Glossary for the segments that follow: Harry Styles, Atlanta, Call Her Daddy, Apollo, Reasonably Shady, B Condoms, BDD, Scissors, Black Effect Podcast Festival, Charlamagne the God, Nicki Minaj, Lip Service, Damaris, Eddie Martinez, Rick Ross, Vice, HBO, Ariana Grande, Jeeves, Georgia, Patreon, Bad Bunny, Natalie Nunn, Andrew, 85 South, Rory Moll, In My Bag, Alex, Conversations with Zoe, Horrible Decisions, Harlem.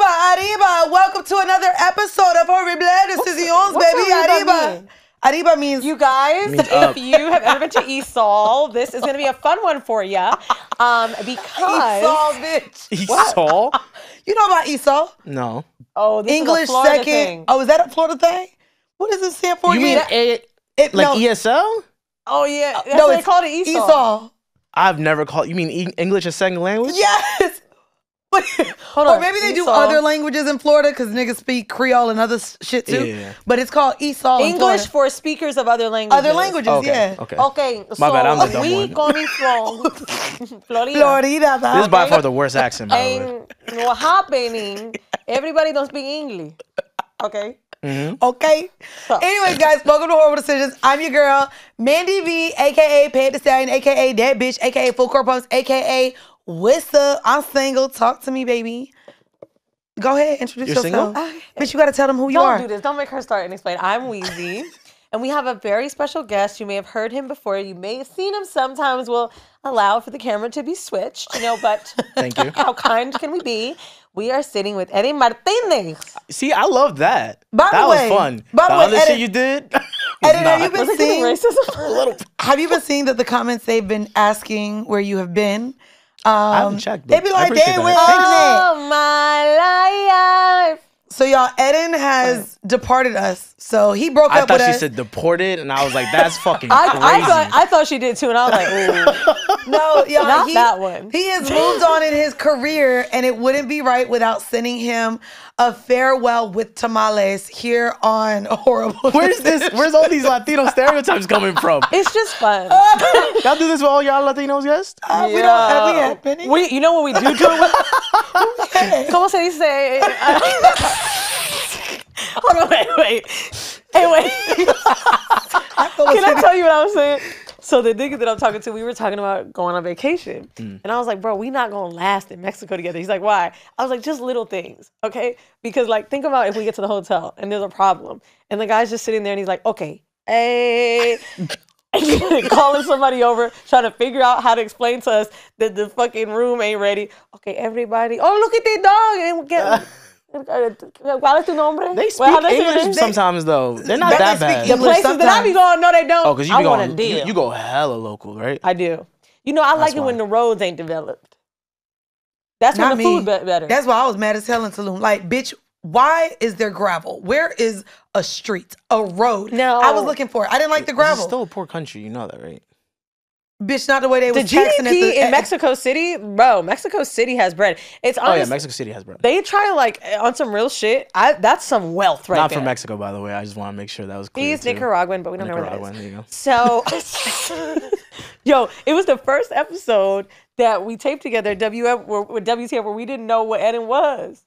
Arriba, arriba. Welcome to another episode of Horrible Decisions, baby. Arriba. Arriba means you guys. If you have ever been to Esau, this is going to be a fun one for you. Because Esau, bitch. Esau? You know about Esau? No. Oh, this English is a Florida thing. Oh, is that a Florida thing? What does it stand for? You mean it like no. ESL? Oh yeah. That's no, what they call it, Esau. Esau. I've never called. You mean English a second language? Yes. Hold on. Or maybe they do other languages in Florida because niggas speak Creole and other shit too. Yeah. But it's called Esau. English for speakers of other languages. Other languages, okay. Yeah. Okay. Okay. My bad. I'm the dumb one. We coming from Florida. Florida. This is by far the worst accent. By and the way. What's happening? Everybody don't speak English. Okay. Mm-hmm. Okay. So. Anyways, guys, welcome to Horrible Decisions. I'm your girl, Mandy V, aka Pad the Stallion, aka That Bitch, aka Full Court Pumps, aka What's Up. I'm single. Talk to me, baby. Go ahead, introduce yourself. Single? Bitch, you gotta tell them who you are. Don't do this. Don't make her start and explain. I'm Weezy, and we have a very special guest. You may have heard him before. You may have seen him. Sometimes we'll allow for the camera to be switched, you know, but thank you. How kind can we be? We are sitting with Eddie Martinez. See, I love that. By the way, that was fun. By the way, Eddie, you did. Eddie, have you been seeing that the comments they've been asking where you have been? I haven't checked. They be like, they went all my life. So y'all, Eden has departed us. So he broke up with us. I thought she said deported, and I was like, that's fucking crazy. I thought she did too, and I was like, ooh. No, y'all, not that one. He has moved on in his career, and it wouldn't be right without sending him a farewell with tamales here on Horrible. Where's this? Where's all these Latino stereotypes coming from? It's just fun. Y'all do this with all y'all Latinos, yes? We don't. Have we had penny? You know what we do do it with? Okay. ¿Cómo se dice? Hold on, wait. Anyway, can I tell you what I was saying? So the nigga that I'm talking to, we were talking about going on vacation. And I was like, bro, we not going to last in Mexico together. He's like, why? I was like, just little things, okay? Because like, think about if we get to the hotel and there's a problem. And the guy's just sitting there and he's like, okay, hey. Calling somebody over, trying to figure out how to explain to us that the fucking room ain't ready. Okay, everybody. Oh, look at that dog. And ¿Cuál es tu nombre? They speak English sometimes, though. They're not that bad. The places sometimes. That I be going, no, they don't. Oh, because you go hella local, right? I do. You know, I like it when the roads ain't developed. That's not when the food better. That's why I was mad as hell in Tulum. Like, bitch, why is there gravel? Where is a street, a road? No. I was looking for it. I didn't like the gravel. It's still a poor country. You know that, right? Bitch, not the way they was taxing it. The GDP in Mexico City, bro, Mexico City has bread. It's honest, oh, yeah, Mexico City has bread. They try like, on some real shit, that's some wealth right there. Not from Mexico, by the way. I just want to make sure that was clear. He's Nicaraguan, but we don't know where that is. There you go. So, yo, it was the first episode that we taped together at WTF where we didn't know what Eden was.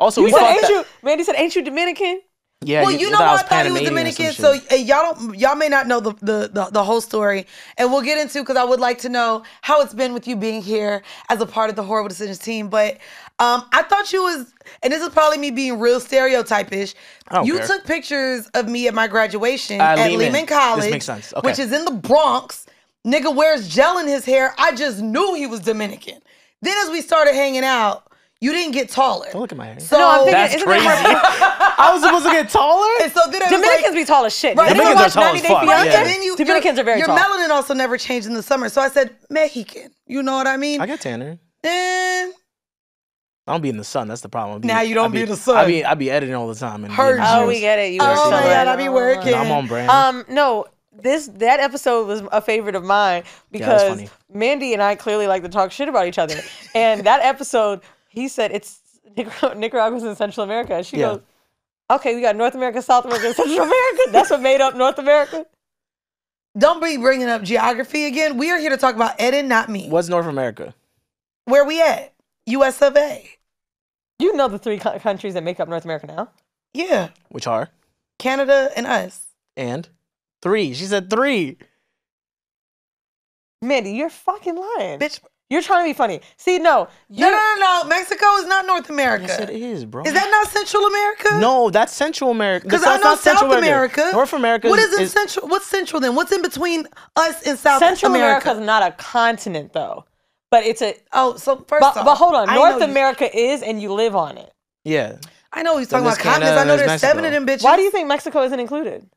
Also, we said, Mandy said, ain't you Dominican? Yeah, well, you know what? I thought he was Dominican, so y'all may not know the whole story, and we'll get into because I would like to know how it's been with you being here as a part of the Horrible Decisions team. But I thought you was, and this is probably me being real stereotype-ish. You took pictures of me at my graduation at Lehman College, this makes sense. Okay. Which is in the Bronx. Nigga wears gel in his hair. I just knew he was Dominican. Then as we started hanging out, you didn't get taller. Don't look at my hair. So, no, I'm thinking, that's crazy. I was supposed to get taller? And so then Dominicans be tall as shit. Right? Dominicans are tall as fuck. Yeah. Then Dominicans are very tall. Your melanin also never changed in the summer. So I said, Mexican. You know what I mean? I got tanner. I don't be in the sun. That's the problem. Now you don't be in the sun. I be editing all the time. And oh, we get it. You oh, my God. I be working. I'm on brand. No. That episode was a favorite of mine because Mandy and I clearly like to talk shit about each other. And that episode, he said it's Nicaragua's in Central America. And she goes, okay, we got North America, South America, and Central America. That's what made up North America. Don't be bringing up geography again. We are here to talk about Eden, not me. What's North America? Where we at? US of A. You know the three countries that make up North America now? Yeah. Which are? Canada and us. And? Three. She said three. Mandy, you're fucking lying. Bitch. You're trying to be funny. See, no. Mexico is not North America. Yes, it is, bro. Is that not Central America? No, that's Central America. Because I know South America. North America. What is Central? What's Central then? What's in between us and South America? Central America is not a continent, though. But it's a. Oh, so first off. But hold on. North America is, and you live on it. Yeah. I know he's talking about continents. I know there's 7 of them bitches. Why do you think Mexico isn't included?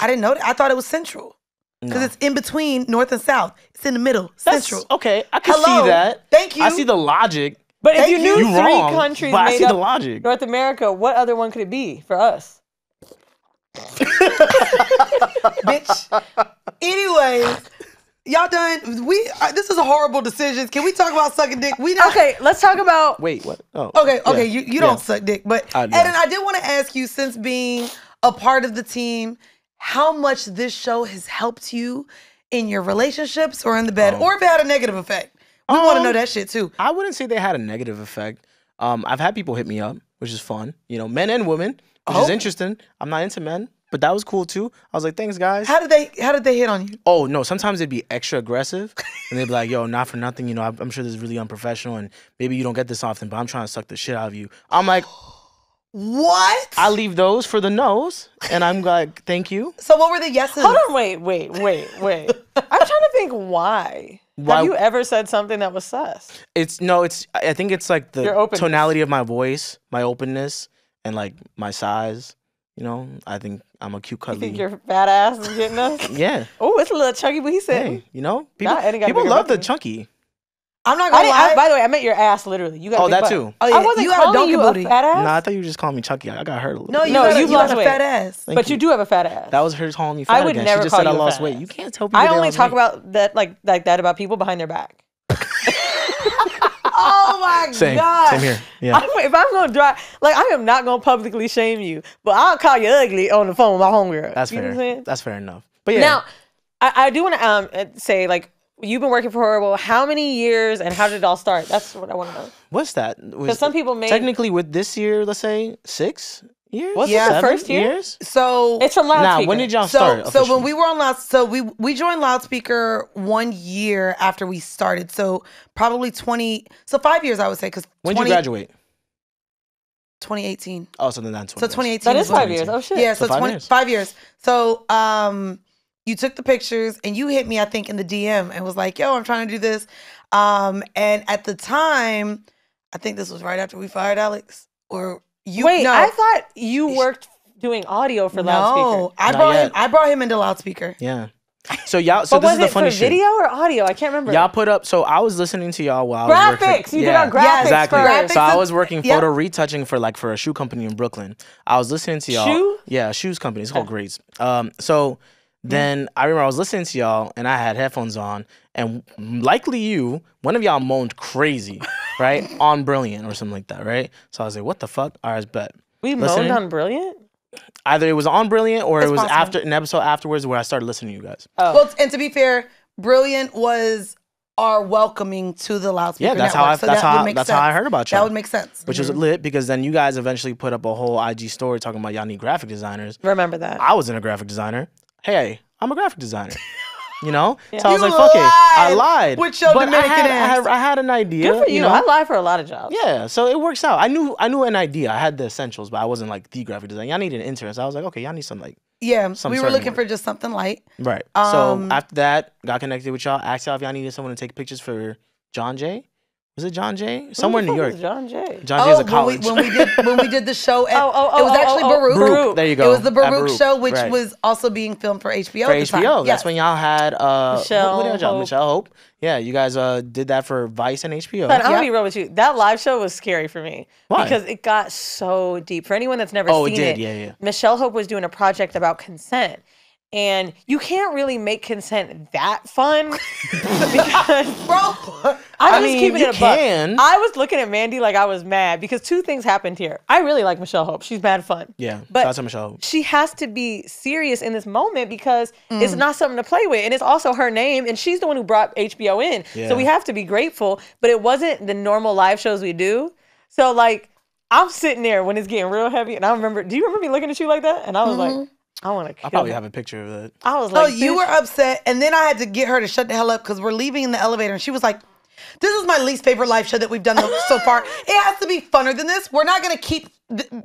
I didn't know that. I thought it was central. Because it's in between north and south. It's in the middle. That's central. Okay, I can see that. Thank you. I see the logic. But if you knew 3 countries made up North America, what other one could it be for us? Bitch. Anyways, y'all done? This is a horrible decision. Can we talk about sucking dick? We not. Okay, let's talk about. Wait, what? Oh. Okay, okay, yeah. you don't suck dick, but Eden, I did want to ask you, since being a part of the team, how much this show has helped you in your relationships or in the bed, or if it had a negative effect. We want to know that shit too. I wouldn't say they had a negative effect. I've had people hit me up, which is fun. You know, men and women, which is interesting. I'm not into men, but that was cool too. I was like, thanks, guys. How did they hit on you? Oh no, sometimes they'd be extra aggressive, and they'd be like, yo, not for nothing. You know, I'm sure this is really unprofessional, and maybe you don't get this often, but I'm trying to suck the shit out of you. I'm like. What? I leave those for the no's, and I'm like, thank you. So what were the yeses? Hold on, wait. I'm trying to think why. Have you ever said something that was sus? I think it's like the tonality of my voice, my openness, and like my size. You know, I think I'm a cute cuddly. You think your fat ass is getting us? Yeah. Oh, it's a little chunky, but he said, hey, you know, people love the chunky. I'm not gonna lie. By the way, I meant your ass literally. You got that butt. Too. Oh, yeah. I wasn't calling you a fat ass. No, I thought you were just calling me chunky. I got hurt a little. No, you lost weight. A fat ass. But you do have a fat ass. That was her calling me fat. I would never call you a fat ass. She just said I lost weight. You can't tell people. I only talk about that like that about people behind their back. Oh my god. Same here. Yeah. If I'm gonna I am not gonna publicly shame you, but I'll call you ugly on the phone with my homegirl. That's fair. That's fair enough. But yeah. Now, I do want to say you've been working for Horrible how many years, and how did it all start? That's what I want to know. What's that? Because some people may... Technically, with this year, let's say, 6 years? Was it the first year? Years? So... It's from Loudspeaker. Nah, when did y'all start officially? So when we were on Loudspeaker... So we joined Loudspeaker 1 year after we started. So probably 20... So 5 years, I would say, because... When did you graduate? 2018. Oh, so then that's 20 So 2018. That is 5 years. Oh, shit. Yeah, so 5 years. So, you took the pictures and you hit me, I think, in the DM and was like, yo, I'm trying to do this. And at the time, I think this was right after we fired Alex. Or you Wait, no. I thought you worked doing audio for Loudspeaker. No, I brought him into Loudspeaker. Yeah. So y'all so but this was is the funny shit. Video or audio? I can't remember. Y'all put up so I was listening to y'all while I was working. You did on graphics. Yeah, exactly. Graphics so I was working photo retouching for a shoe company in Brooklyn. I was listening to y'all. Shoe? Yeah, shoes company. It's called Grades. So then I remember I was listening to y'all and I had headphones on and likely one of y'all moaned crazy, right? On Brilliant or something like that, right? So I was like, what the fuck? All right, bet. We moaned on Brilliant? Either it was on Brilliant or it was after an episode afterwards where I started listening to you guys. Oh. Well, and to be fair, Brilliant was our welcoming to the Loudspeaker network. Yeah, that's how I heard about y'all. That would make sense. Which was lit because then you guys eventually put up a whole IG story talking about y'all need graphic designers. Remember that. I wasn't a graphic designer. Hey, I'm a graphic designer, you know? Yeah. So I was like, fuck it. I lied. With your Dominican ass. I had an idea. Good for you. I lie for a lot of jobs. Yeah, so it works out. I knew an idea. I had the essentials, but I wasn't like the graphic designer. Y'all needed an intern. So I was like, okay, y'all need some like... Yeah, we were looking for just something light. Right. So after that, got connected with y'all. Asked y'all if y'all needed someone to take pictures for John Jay. Was it John Jay? Somewhere in New York. John Jay. John Jay is a college. When we did the show at it was actually Baruch. There you go. It was the Baruch show, which was also being filmed for HBO. For HBO. That's when y'all had Michelle Hope. Yeah, you guys did that for Vice and HBO. But I'm gonna be real with you. That live show was scary for me. Why? Because it got so deep. For anyone that's never seen it. Oh, it did, yeah. Michelle Hope was doing a project about consent. And you can't really make consent that fun. Bro, I mean, keeping it a buck. I was looking at Mandy like I was mad because 2 things happened here. I really like Michelle Hope. She's mad fun. Yeah, but that's Michelle Hope. She has to be serious in this moment because it's not something to play with. And it's also her name. And she's the one who brought HBO in. Yeah. So we have to be grateful. But it wasn't the normal live shows we do. So like, I'm sitting there when it's getting real heavy. And I remember, do you remember me looking at you like that? And I was like, I want to kill. I probably have a picture of that. I was like, oh, you were upset, and then I had to get her to shut the hell up because we're leaving in the elevator, and she was like, "This is my least favorite live show that we've done so far. It has to be funner than this. We're not gonna keep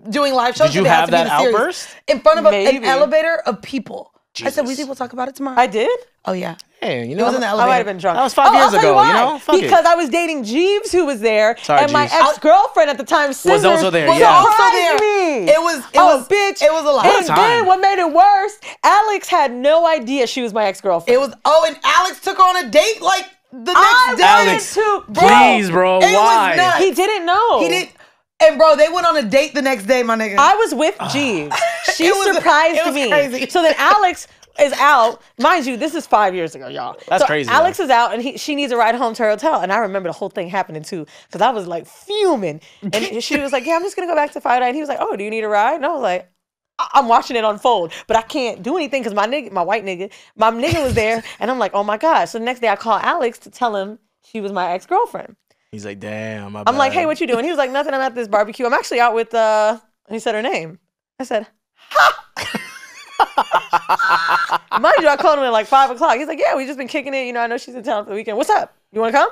doing live shows." Did you have that outburst in front of an elevator of people? Jesus. I said, Weezy, we'll talk about it tomorrow. I did? Oh, yeah. Hey, you know, it was in the elevator. I might have been drunk. That was five years ago, you know? Fuck because it. I was dating Jeeves, who was there, and my ex-girlfriend at the time, Scissors, was also there. Me. It was, bitch. It was a lot. And then what made it worse, Alex had no idea she was my ex-girlfriend. It was, oh, and Alex took on a date, like, the next day. Alex, please, bro, why? He didn't know. He didn't. And bro, they went on a date the next day, my nigga. I was with Jeeves. She surprised me. Crazy. So then Alex is out. Mind you, this is 5 years ago, y'all. That's crazy. Alex is out and she needs a ride home to her hotel. And I remember the whole thing happening too, because I was like fuming. And she was like, yeah, I'm just going to go back to Friday. And he was like, oh, do you need a ride? And I was like, I'm watching it unfold, but I can't do anything because my white nigga was there. And I'm like, oh my gosh. So the next day I call Alex to tell him she was my ex-girlfriend. He's like, damn, my bad. I'm like, hey, what you doing? He was like, nothing, I'm at this barbecue. I'm actually out with, he said her name. I said, ha! Mind you, I called him at like 5 o'clock. He's like, yeah, we just been kicking it. You know, I know she's in town for the weekend. What's up? You want to come?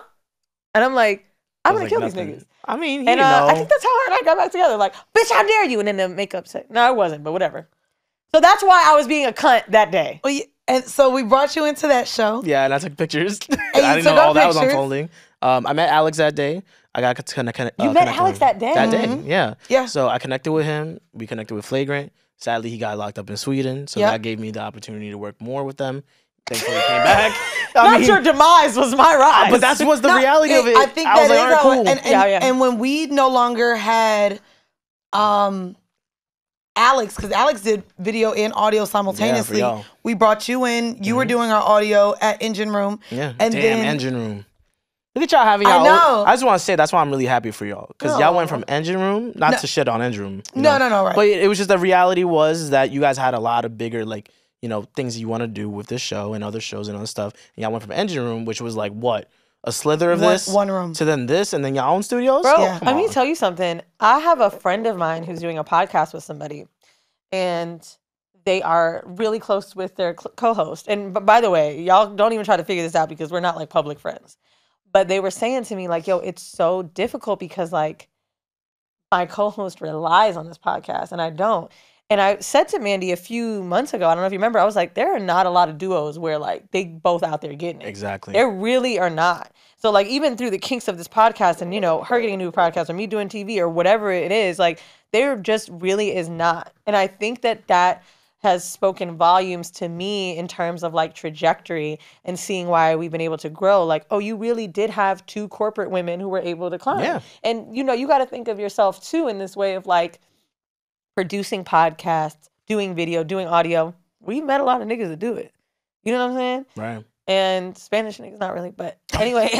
And I'm like, I'm going to kill these niggas. I mean, he I think that's how her and I got back together. Like, bitch, how dare you? And then the makeup said, no, I wasn't, but whatever. So that's why I was being a cunt that day. Well, yeah, and so we brought you into that show. Yeah, and I took pictures. I didn't know all that was unfolding. I met Alex that day. I got connected. You met Alex that day? That day, yeah. Yeah. So I connected with him. We connected with Flagrant. Sadly, he got locked up in Sweden. So that gave me the opportunity to work more with them. Thankfully, he came back. I mean, your demise was my rise. But that was the reality of it. I think I was like, all right, cool. And when we no longer had Alex, because Alex did video and audio simultaneously. Yeah, we brought you in. You were doing our audio at Engine Room. Yeah, and damn, Engine Room. Look at y'all having y'all. I just want to say that's why I'm really happy for y'all. Because y'all went from Engine Room, not to shit on Engine Room. No, right. But it was just the reality was that you guys had a lot of bigger, like, you know, things you want to do with this show and other shows and other stuff. And y'all went from Engine Room, which was like, what? A slither of this? One room. To then this and then y'all own studios? Bro, let me tell you something. I have a friend of mine who's doing a podcast with somebody. And they are really close with their co-host. And by the way, y'all don't even try to figure this out because we're not like public friends. But they were saying to me, like, yo, it's so difficult because, like, my co-host relies on this podcast, and I don't. And I said to Mandy a few months ago, I don't know if you remember, I was like, there are not a lot of duos where, like, they both out there getting it. Exactly. There really are not. So, like, even through the kinks of this podcast and, you know, her getting a new podcast or me doing TV or whatever it is, like, there just really is not. And I think that that has spoken volumes to me in terms of like trajectory and seeing why we've been able to grow. Like, oh, you really did have two corporate women who were able to climb. Yeah. And you know, you got to think of yourself too in this way of like producing podcasts, doing video, doing audio. We met a lot of niggas that do it. You know what I'm saying? Right. And Spanish niggas, not really, but anyway.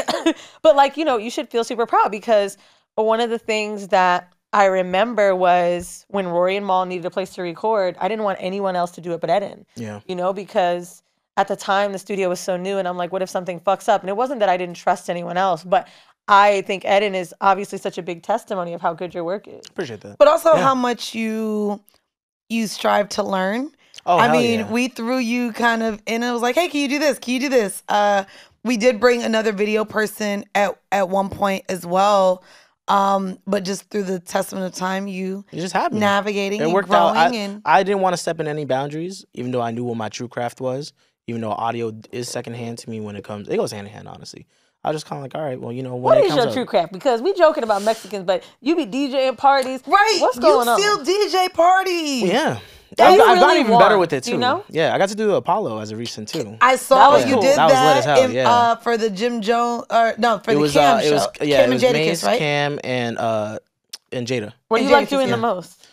But like, you know, you should feel super proud because one of the things that I remember was when Rory and Moll needed a place to record, I didn't want anyone else to do it but Eden. Yeah. You know, because at the time the studio was so new and I'm like, what if something fucks up? And it wasn't that I didn't trust anyone else, but I think Eden is obviously such a big testimony of how good your work is. Appreciate that. But also how much you strive to learn. Oh, I mean, we threw you kind of in and it was like, hey, can you do this? Can you do this? We did bring another video person at one point as well. But just through the testament of time, you just happened navigating and growing. I didn't want to step in any boundaries, even though I knew what my true craft was. Even though audio is secondhand to me when it goes hand in hand. Honestly, I was just kind of like, all right, well, you know, when what is your true craft? Because we joking about Mexicans, but you be DJing parties, right? What's going on? You still DJ parties? Yeah. I've gotten even better with it too. You know? Yeah, I got to do Apollo as a recent too. I saw you did that for the Jim Jones, or no, for the Cam show. Cam and Jada, right? Cam and Jada. What do you like doing the most?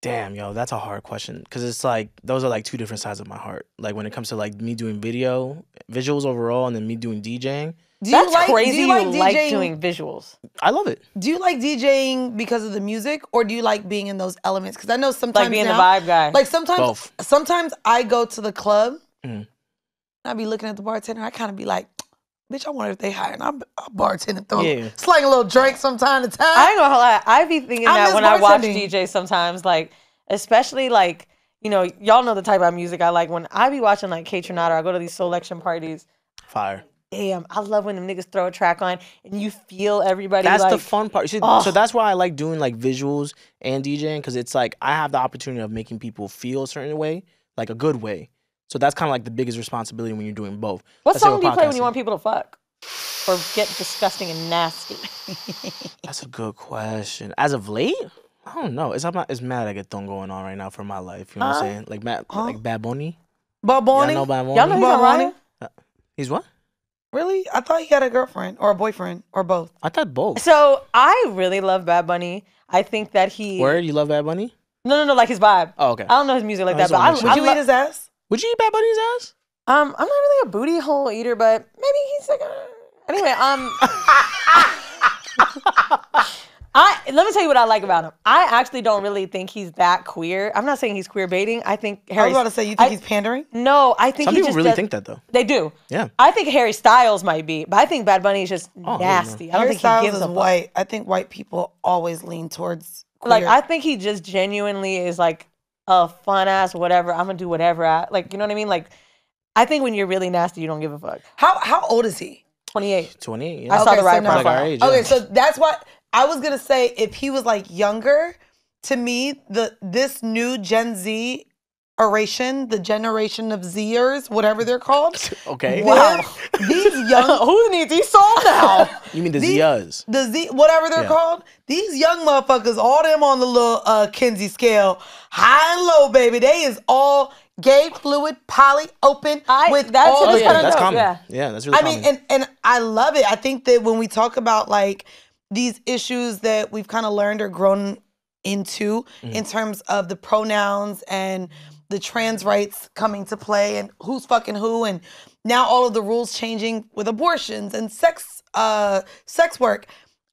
Damn, yo, that's a hard question because it's like those are like two different sides of my heart. Like when it comes to like me doing video, visuals overall, and then me doing DJing. That's crazy. Do you like doing visuals? I love it. Do you like DJing because of the music, or do you like being in those elements? Because I know sometimes like being the vibe guy. Like sometimes, sometimes I go to the club, and I be looking at the bartender. I kind of be like, "Bitch, I wonder if they hiring." I'm bartending, slang a little drink from time to time. I ain't gonna lie, I be thinking that when I watch DJ sometimes, like especially like you know, y'all know the type of music I like. When I be watching like K Tronado, I go to these selection parties. Fire. Damn, I love when them niggas throw a track on and you feel everybody. That's like, the fun part. See, so that's why I like doing like visuals and DJing because it's like I have the opportunity of making people feel a certain way, like a good way. So that's kind of like the biggest responsibility when you're doing both. What song do you play when you want people to fuck? Or get disgusting and nasty? That's a good question. As of late? I don't know. It's not as mad I get thing going on right now for my life. You know what I'm saying? Like like Bad Bunny. Bad Bunny? Y'all know Bad Bunny? Y'all know he's ironic? He's what? Really? I thought he had a girlfriend or a boyfriend or both. I thought both. So I really love Bad Bunny. I think that he... Word? You love Bad Bunny? No, no, no. Like his vibe. Oh, okay. I don't know his music like that, but I love... Would you eat his ass? Would you eat Bad Bunny's ass? I'm not really a booty hole eater, but maybe he's like a... Anyway, let me tell you what I like about him. I actually don't really think he's that queer. I'm not saying he's queer baiting. I think Harry... I was about to say, you think he's pandering? No, I think Some people really think that, though. They do. Yeah. I think Harry Styles might be, but I think Bad Bunny is just nasty. I don't think he gives a fuck. Harry Styles is white. I think white people always lean towards queer. Like, I think he just genuinely is like a fun-ass whatever. I'm going to do whatever. Like, you know what I mean? Like, I think when you're really nasty, you don't give a fuck. How old is he? 28. 28, yeah. I saw the right profile. Okay, so that's why... I was gonna say, if he was like younger, to me, this new Gen Z oration, the generation of Zers, whatever they're called. Okay. Wow. These young who needs these songs now? You mean the Zers? The Z, whatever they're called. These young motherfuckers, all them on the little Kinsey scale, high and low, baby. They is all gay, fluid, poly, open. That's common. Yeah, that's really common. I mean, and I love it. I think that when we talk about like these issues that we've kind of learned or grown into in terms of the pronouns and the trans rights coming to play and who's fucking who, and now all of the rules changing with abortions and sex work.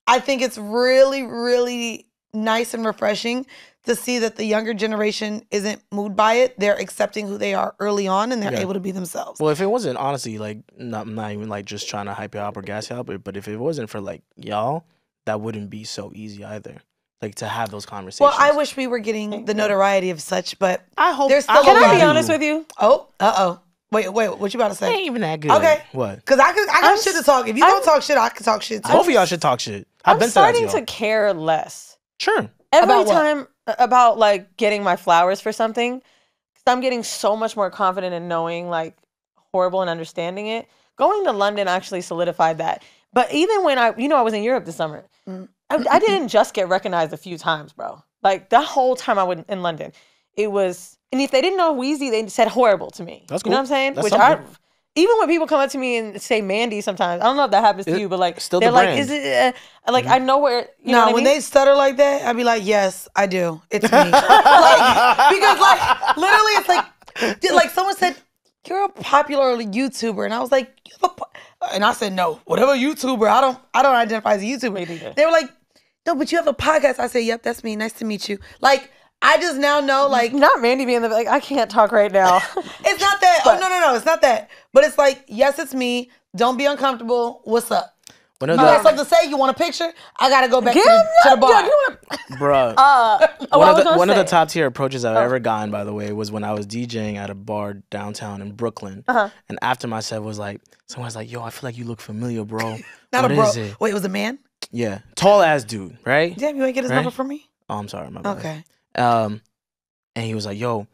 I think it's really, really nice and refreshing to see that the younger generation isn't moved by it. They're accepting who they are early on, and they're able to be themselves. Well, if it wasn't, honestly, like not even like just trying to hype you up or gas you up, but if it wasn't for like y'all, that wouldn't be so easy either, like to have those conversations. Well, I wish we were getting the notoriety of such, but I hope there's still... Can I be honest with you? Oh, wait, what you about to say? It ain't even that good. Okay, what? Because I got shit to talk. If you don't talk shit, I can talk shit too. Both of y'all should talk shit. I'm starting to care less. Sure. Every time about like getting my flowers for something, because I'm getting so much more confident in knowing like horrible and understanding it. Going to London actually solidified that. But even when I was in Europe this summer, I didn't just get recognized a few times, bro. Like the whole time I was in London, it was, and if they didn't know Weezy, they said horrible to me. That's cool. You know what I'm saying? Even when people come up to me and say Mandy sometimes, I don't know if that happens to you, but like, they're like, is it, like, I know where, you know what I mean? When they stutter like that, I'd be like, yes, I do. It's me. Like, because like, literally it's like someone said, you're a popular YouTuber. And I was like, and I said, no, whatever YouTuber, I don't identify as a YouTuber. They were like, no, but you have a podcast. I said, yep, that's me. Nice to meet you. Like, I just now know, like... Not Mandy being like, I can't talk right now. It's not that. But, oh, no, it's not that. But it's like, yes, it's me. Don't be uncomfortable. What's up? You got something to say? You want a picture? I got to go back to the bar. Bruh. One of the top tier approaches I've ever gotten, by the way, was when I was DJing at a bar downtown in Brooklyn. And after my set was like, someone's like, yo, I feel like you look familiar, bro. What is it? Wait, it was a man? Yeah. Tall ass dude, right? Damn, you ain't get his number from me? Oh, I'm sorry. My bad. Okay. And he was like, yo,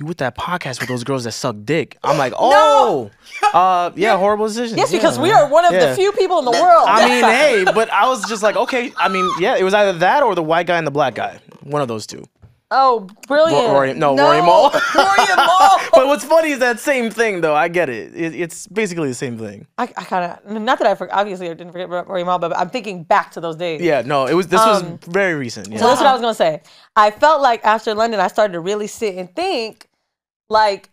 you with that podcast with those girls that suck dick? I'm like, oh, no. Horrible Decisions. Yes, because we are one of the few people in the world. I mean, hey, but I was just like, okay, I mean, yeah, it was either that or the white guy and the black guy. One of those two. Oh, brilliant. Rory Moll. Rory Moll. But what's funny is that same thing, though. I get it. It's basically the same thing. I kind of, not that I forgot, obviously I didn't forget Rory Moll, but I'm thinking back to those days. Yeah, no, this was very recent. Yeah. So that's what I was going to say. I felt like after London, I started to really sit and think, like,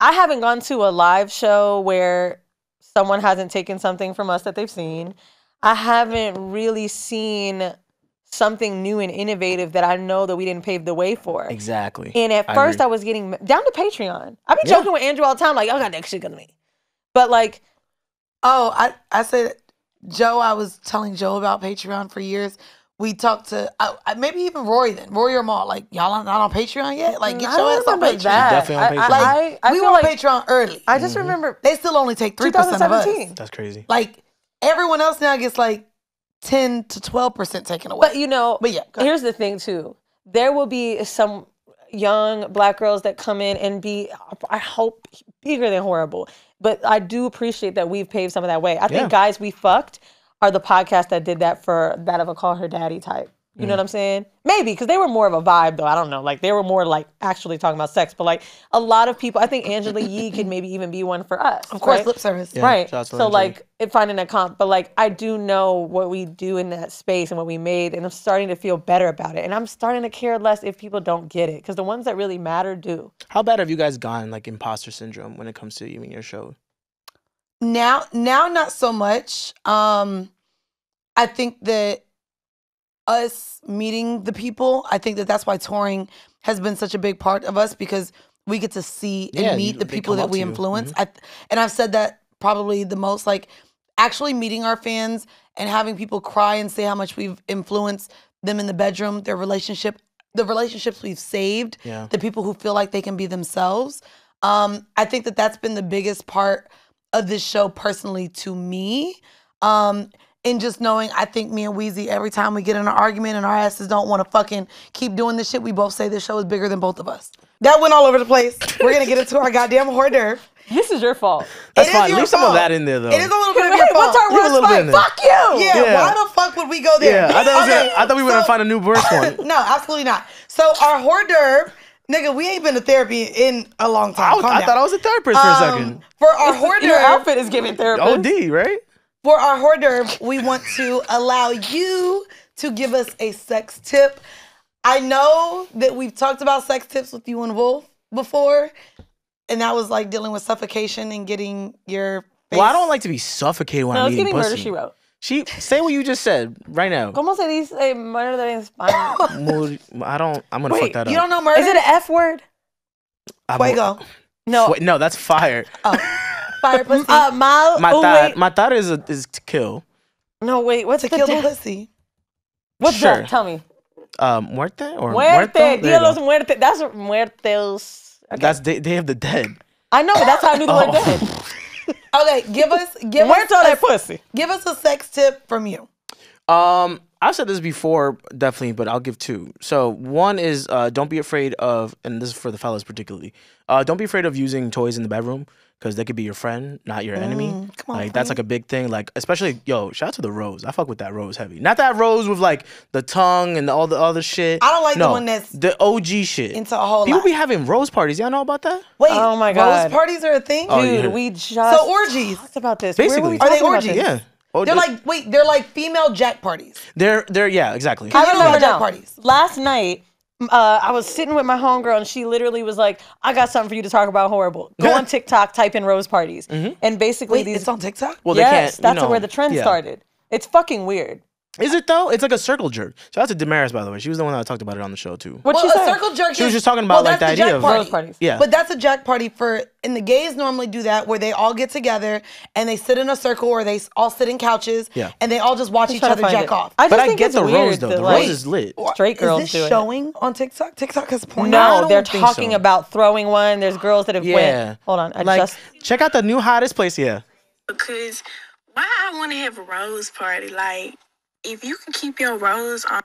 I haven't gone to a live show where someone hasn't taken something from us that they've seen. I haven't really seen something new and innovative that I know that we didn't pave the way for. Exactly. And at first I was getting down to Patreon. I be joking with Andrew all the time, like, y'all got that shit gonna me. But like, oh, I said, Joe, I was telling Joe about Patreon for years. We talked to maybe even Rory then, Rory or Maul, like, y'all are not on Patreon yet? Like, get your ass on Patreon. Definitely on Patreon. We were on Patreon early. I just remember they still only take 3% of us. That's crazy. Like, everyone else now gets like 10 to 12% taken away. But you know, here's the thing too. There will be some young black girls that come in and be, I hope, bigger than horrible. But I do appreciate that we've paved some of that way. I think Guys We Fucked are the podcast that did that for that of a Call Her Daddy type. You know what I'm saying? Maybe, because they were more of a vibe, though. I don't know. Like, they were more, like, actually talking about sex. But, like, a lot of people, I think Angela Yee could maybe even be one for us. Of course, right? Lip service. Yeah, right. So, Angela. Like, finding that comp. But, like, I do know what we do in that space and what we made. And I'm starting to feel better about it. And I'm starting to care less if people don't get it. Because the ones that really matter do. How bad have you guys gotten, like, imposter syndrome when it comes to you and your show? Now not so much. I think that us meeting the people, I think that that's why touring has been such a big part of us, because we get to see and meet the people that we influence. Mm-hmm. And I've said that probably the most, like, actually meeting our fans and having people cry and say how much we've influenced them in the bedroom, their relationship, the relationships we've saved, the people who feel like they can be themselves. I think that that's been the biggest part of this show personally to me. And just knowing, I think me and Weezy, every time we get in an argument and our asses don't want to fucking keep doing this shit, we both say this show is bigger than both of us. That went all over the place. We're going to get into our goddamn hors d'oeuvre. This is your fault. That's fine. Leave some of that in there, though. It is a little bit of your fault. What's our worst fight? Fuck you! Yeah, why the fuck would we go there? Yeah, I thought we were going to find a new worst one. No, absolutely not. So our hors d'oeuvre, nigga, we ain't been to therapy in a long time. I thought I was a therapist for a second. For our hors d'oeuvre. Your outfit is giving therapy. OD, right? For our hors d'oeuvre, we want to allow you to give us a sex tip. I know that we've talked about sex tips with you and Wolf before, and that was like dealing with suffocation and getting your face. Well, I don't like to be suffocated when I'm eating pussy. No, it's getting Murder, She Wrote. Say what you just said right now. ¿Cómo se dice murder en España? I'm going to fuck that up. You don't know murder? Is it an F word? Fuego. No. No, that's fire. Oh. Fire pussy. Matar. Matar is to kill. No, wait. What's to kill the pussy? What's that? Tell me. Muerte or muerte. Dia los muerte. That's muertos. Okay. That's Day of the Dead. I know, but that's how I knew they were dead. Okay, give us a sex tip from you. I've said this before, definitely, but I'll give two. So one is don't be afraid of, and this is for the fellas particularly, don't be afraid of using toys in the bedroom, because they could be your friend, not your enemy. Come on, like, that's like a big thing. Like, especially, yo, shout out to the Rose. I fuck with that Rose heavy. Not that Rose with like the tongue and all the other shit. I don't like the one that's the OG shit. Into a whole People be having Rose parties. Y'all know about that? Wait, oh my God. Rose parties are a thing? Oh, dude, we just orgies. Talked about this. Basically, are they orgies? Yeah. Oh, they're like, wait, they're like female jack parties. They're yeah, exactly. I remember jack parties. Last night, I was sitting with my homegirl and she literally was like, I got something for you to talk about horrible. Go on TikTok, type in Rose parties. And basically it's on TikTok? Well, they can't, that's where the trend started. It's fucking weird. Is it though? It's like a circle jerk. Shout out to Damaris, by the way. She was the one that talked about it on the show too. What she said? Circle jerk. She was just talking about like the idea of Rose parties. Yeah, but that's a jack party for, and the gays normally do that where they all get together and they sit in a circle or they all sit in couches and they all just watch each other jack off. But I get the Rose though. The Rose is lit. Straight girls do it. Is this showing on TikTok? TikTok has porn. No, they're talking about throwing one. There's girls that have went. Hold on, I just check out the new hottest place here. Because why I want to have a Rose party like. If you can keep your rose on.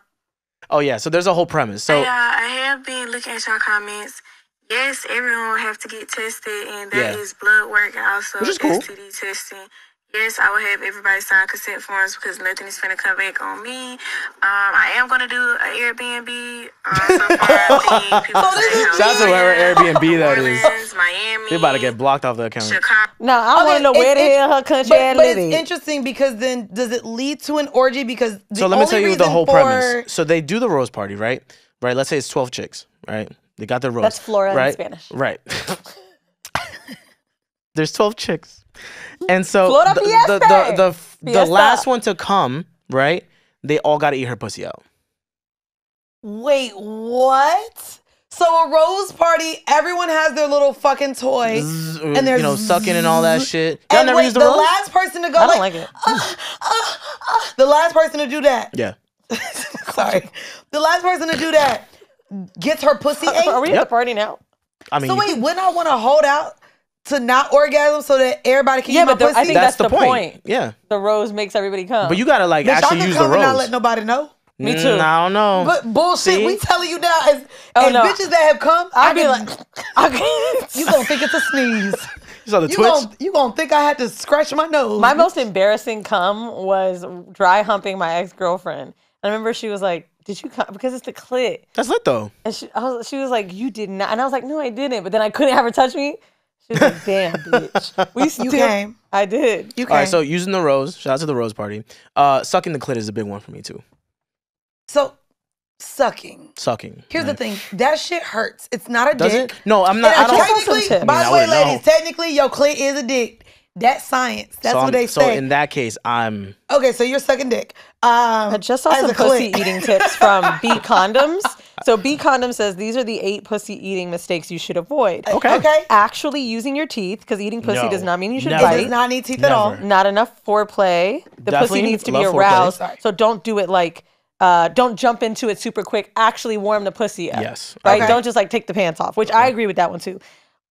Oh, yeah. So there's a whole premise. So I have been looking at y'all comments. Yes, everyone will have to get tested, and that is blood work and also STD testing. Yes, I will have everybody sign consent forms because nothing is finna come back on me. I am gonna do an Airbnb. So far, shout out to whoever Airbnb that is. Miami. They're about to get blocked off the account. Chicago. No, I don't want to know where the hell her country is living. It's interesting because then does it lead to an orgy? Because the so let me tell you the whole premise. So they do the Rose party, right? Right. Let's say it's 12 chicks, right? They got the Rose. That's Flora in Spanish. Right. There's 12 chicks. And so the last one to come, right? They all got to eat her pussy out. Wait, what? So a Rose party, everyone has their little fucking toy, and they're sucking and all that shit. Y'all never used the Rose? Last person to go, I don't like it. The last person to do that. Yeah. Sorry. The last person to do that gets her pussy ate. Are we at the party now? I mean, so wait, wouldn't I want to hold out? To not orgasm so that everybody can eat my pussy? I think that's the point. Yeah. The Rose makes everybody come. But you got to actually use the Rose. Not let nobody know. Me too. I don't know. But bullshit, see? We telling you now, as bitches that have come, I'd be like, you gonna think it's a sneeze. You gonna think I had to scratch my nose. My most embarrassing cum was dry humping my ex-girlfriend. I remember she was like, did you come? Because it's the clit. That's lit though. And she was like, you did not. And I was like, no, I didn't. But then I couldn't have her touch me. She was like, damn, bitch. You came. I did. You came. All right, so using the rose. Shout out to the rose party. Sucking the clit is a big one for me too. So, sucking. Here's the thing. That shit hurts. It's not a dick. It? No, I'm not. Technically, by the way, ladies, technically, your clit is a dick. That's science. That's what they say. So in that case, I'm... Okay, so you're sucking dick. I just saw some pussy eating tips from B Condoms. So B Condom says, these are the 8 pussy eating mistakes you should avoid. Okay. Actually using your teeth, because eating pussy does not mean you should bite. It does not need teeth at all. Not enough foreplay. The pussy needs to be aroused. So don't do it like... don't jump into it super quick. Actually warm the pussy up. Yes. Right? Okay. Don't just like take the pants off, which I agree with that one too.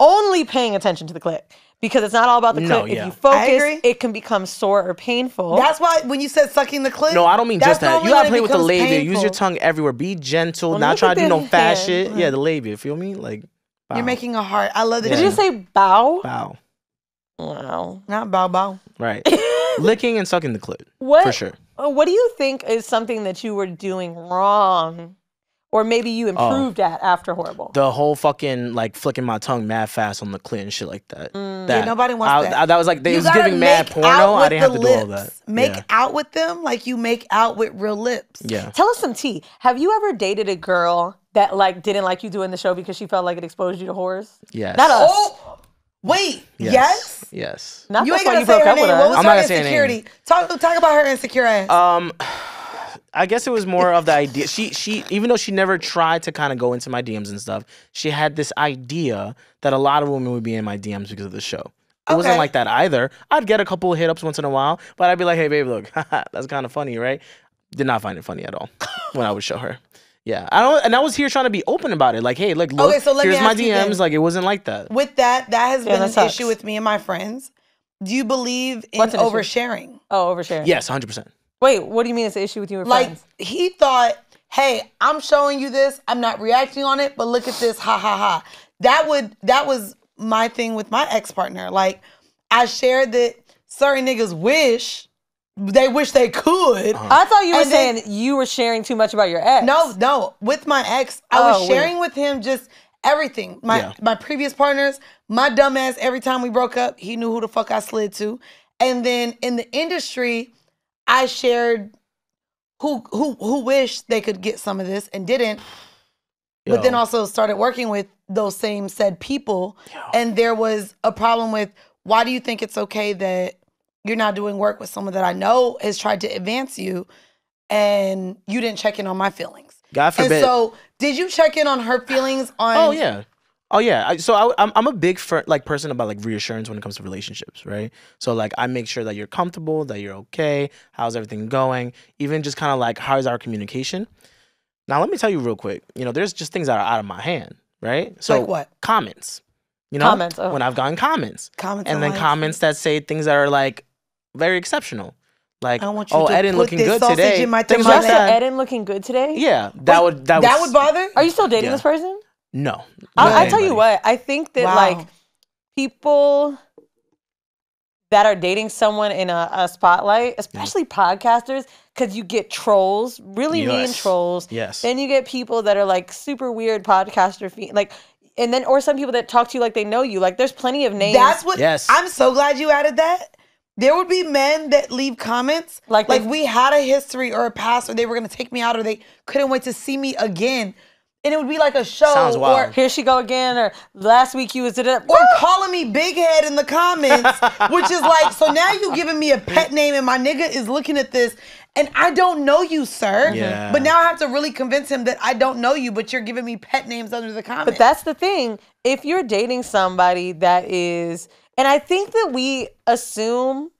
Only paying attention to the clit. Because it's not all about the clit. No, if you focus, it can become sore or painful. That's why when you said sucking the clit. No, I don't mean just that. You gotta play with the labia. Painful. Use your tongue everywhere. Be gentle. Well, not try to do no fast shit. Yeah, the labia. Feel me? Like, bow. You're making a heart. I love that. Yeah. Did you say bow? Bow. Wow. Not bow bow. Right. Licking and sucking the clit. What? For sure. What do you think is something that you were doing wrong? Or maybe you improved at after Horrible. The whole fucking, like, flicking my tongue mad fast on the clit and shit like that. Yeah, nobody wants that. That was like, they was giving mad porno. I didn't have to do all that. Make out with them like you make out with real lips. Yeah. Tell us some tea. Have you ever dated a girl that, like, didn't like you doing the show because she felt like it exposed you to horrors? Yes. Not us. Oh, wait. Yes? Yes. Not you ain't going to say her name. I'm not going to say her name. Talk about her insecure ass. I guess it was more of the idea. She, even though she never tried to kind of go into my DMs and stuff, she had this idea that a lot of women would be in my DMs because of the show. It wasn't like that either. I'd get a couple of hit-ups once in a while, but I'd be like, hey, babe, look, that's kind of funny, right? Did not find it funny at all when I would show her. Yeah, and I was here trying to be open about it. Like, hey, like, look, so here's my DMs. Like, it wasn't like that. With that, that has been an issue with me and my friends. Do you believe in oversharing? Issue? Oh, oversharing. Yes, 100%. Wait, what do you mean it's an issue with you and friends? Like, he thought, hey, I'm showing you this. I'm not reacting on it, but look at this. Ha, ha, ha. That was my thing with my ex-partner. Like, I shared that certain niggas wish they could. I thought you were saying you were sharing too much about your ex. No. With my ex, I was sharing with him just everything. My previous partners, my dumb ass, every time we broke up, he knew who the fuck I slid to. And then in the industry... I shared who wished they could get some of this and didn't, but then also started working with those same said people. And there was a problem with, why do you think it's okay that you're not doing work with someone that I know has tried to advance you and you didn't check in on my feelings? God forbid. And so did you check in on her feelings on... Oh, yeah. Oh, yeah. I'm a big person about, like, reassurance when it comes to relationships, right? So, like, I make sure that you're comfortable, that you're okay, how's everything going, even just kind of, like, how's our communication? Now, let me tell you real quick. You know, there's just things that are out of my hand, right? So, like what? Comments. You know? Comments. Oh. When I've gotten comments. Comments. And then comments that say things that are, like, very exceptional. Like, oh, Eden looking good today. In my things like that. Eden looking good today? Yeah. That would bother? Are you still dating this person? No. I tell you what, I think that like people that are dating someone in a spotlight, especially podcasters, because you get trolls, really mean trolls. Yes. Then you get people that are like super weird podcaster feet, like, and then or some people that talk to you like they know you. Like there's plenty of names. That's what I'm so glad you added that. There would be men that leave comments like we had a history or a past, or they were gonna take me out, or they couldn't wait to see me again. And it would be like a show, or here she go again, or last week you was it up, or calling me big head in the comments, which is like, so now you giving me a pet name, and my nigga is looking at this, and I don't know you, sir. Yeah. But now I have to really convince him that I don't know you, but you're giving me pet names under the comments. But that's the thing. If you're dating somebody that is, and I think that we assume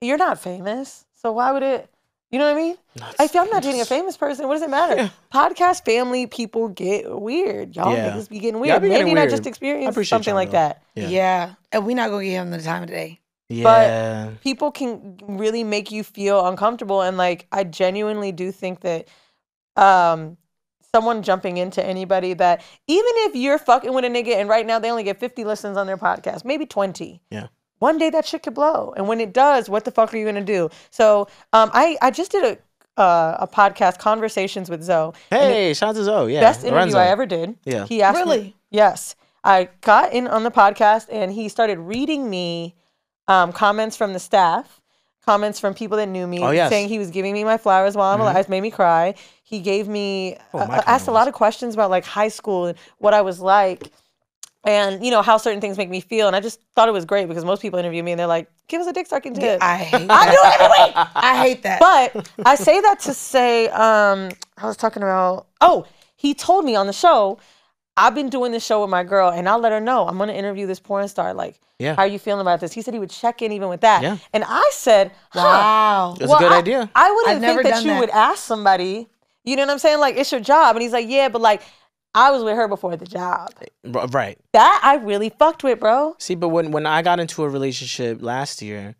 you're not famous, so why would it? You know what I mean? I feel I'm not dating a famous person. What does it matter? Yeah. Podcast family people get weird. Y'all niggas be getting weird. Maybe not just experience something like that. Yeah. And we not going to give him the time of day. Yeah. But people can really make you feel uncomfortable. And like, I genuinely do think that someone jumping into anybody that, even if you're fucking with a nigga and right now they only get 50 listens on their podcast, maybe 20. Yeah. One day that shit could blow. And when it does, what the fuck are you going to do? So I just did a podcast, Conversations with Zoe. Hey, shout out to Zoe. Yeah. Best interview I ever did. Yeah. He asked me, yes. I got in on the podcast and he started reading me comments from the staff, comments from people that knew me, saying he was giving me my flowers while I'm alive, made me cry. He gave me, asked a lot of questions about like high school and what I was like and, you know, how certain things make me feel. And I just thought it was great because most people interview me and they're like, give us a dick sucking tip. I hate that. I do it every week. I hate that. But I say that to say, I was talking about, he told me on the show, I've been doing this show with my girl, and I'll let her know I'm going to interview this porn star. Like, how are you feeling about this? He said he would check in even with that. Yeah. And I said, wow. That's a good idea. I wouldn't think that you would ask somebody. You know what I'm saying? Like, it's your job. And he's like, yeah, but like, I was with her before the job. Right. That I really fucked with, bro. See, but when I got into a relationship last year,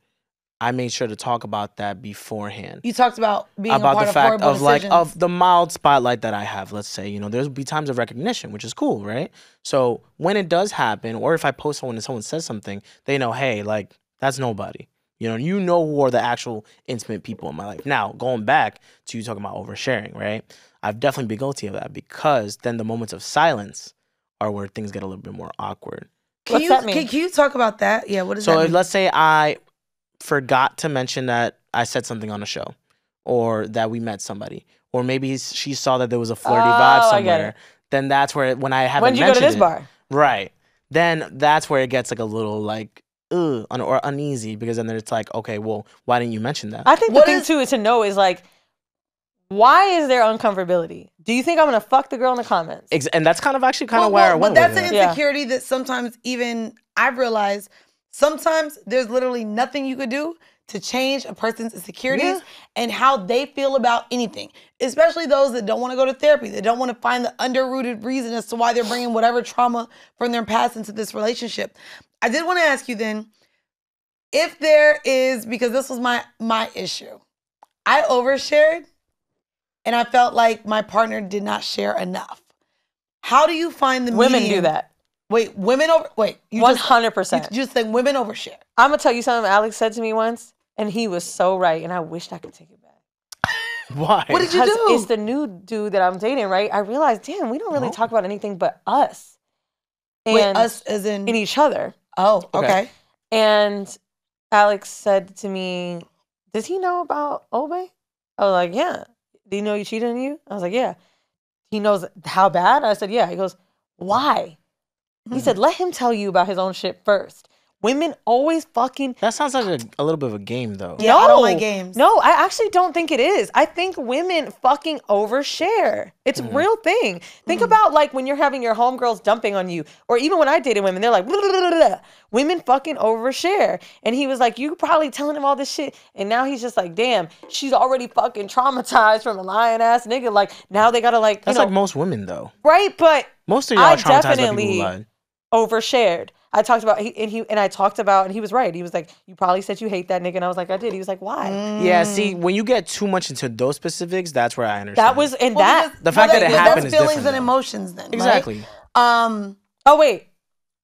I made sure to talk about that beforehand. You talked about being about a part the fact of like of the mild spotlight that I have. Let's say, you know, there'll be times of recognition, which is cool, right? So when it does happen, or if I post someone and someone says something, they know, hey, like that's nobody. You know who are the actual intimate people in my life. Now going back to you talking about oversharing, right? I've definitely been guilty of that because then the moments of silence are where things get a little bit more awkward. Can you talk about that? Yeah. What does that mean? So let's say I forgot to mention that I said something on a show or that we met somebody or maybe she saw that there was a flirty vibe somewhere, then that's where when I haven't mentioned it. When did you go to this bar? Right. Then that's where it gets like a little like or uneasy because then it's like, okay, well, why didn't you mention that? I think the thing too is to know is like, why is there uncomfortability? Do you think I'm going to fuck the girl in the comments? And that's kind of actually kind of where I went with it. But that's an insecurity that sometimes even I've realized. Sometimes there's literally nothing you could do to change a person's insecurities and how they feel about anything, especially those that don't want to go to therapy. They don't want to find the under-rooted reason as to why they're bringing whatever trauma from their past into this relationship. I did want to ask you then, if there is, because this was my issue, I overshared and I felt like my partner did not share enough. How do you find the medium? Women do that. Wait, women over... Wait, you 100%. You just think women overshare. I'm going to tell you something Alex said to me once, and he was so right, and I wished I could take it back. Why? What did you do? It's the new dude that I'm dating, right? I realized, damn, we don't really talk about anything but us. And wait, us as in... And each other. Oh, okay. And Alex said to me, does he know about Obey? I was like, yeah. Do you know you cheated on you? I was like, yeah. He knows how bad? I said, yeah. He goes, why? He said, let him tell you about his own shit first. Women always fucking... That sounds like a little bit of a game, though. Yeah, no, I don't like games. No, I actually don't think it is. I think women fucking overshare. It's a real thing. Think about, like, when you're having your homegirls dumping on you, or even when I dated women, they're like, blah, blah, blah, blah. Women fucking overshare. And he was like, you probably telling him all this shit. And now he's just like, damn, she's already fucking traumatized from a lying-ass nigga. Like, now they gotta, like, that's like most women, though. Right, but... Most of y'all are traumatized by people who lied. Overshared. I talked about and he was right. He was like, you probably said you hate that nigga, and I was like, I did. He was like, why? Yeah, see, when you get too much into those specifics, that's where I understand. That was and well, that the fact well, that it happened is different. That's feelings and emotions then. Exactly. Right? Oh wait.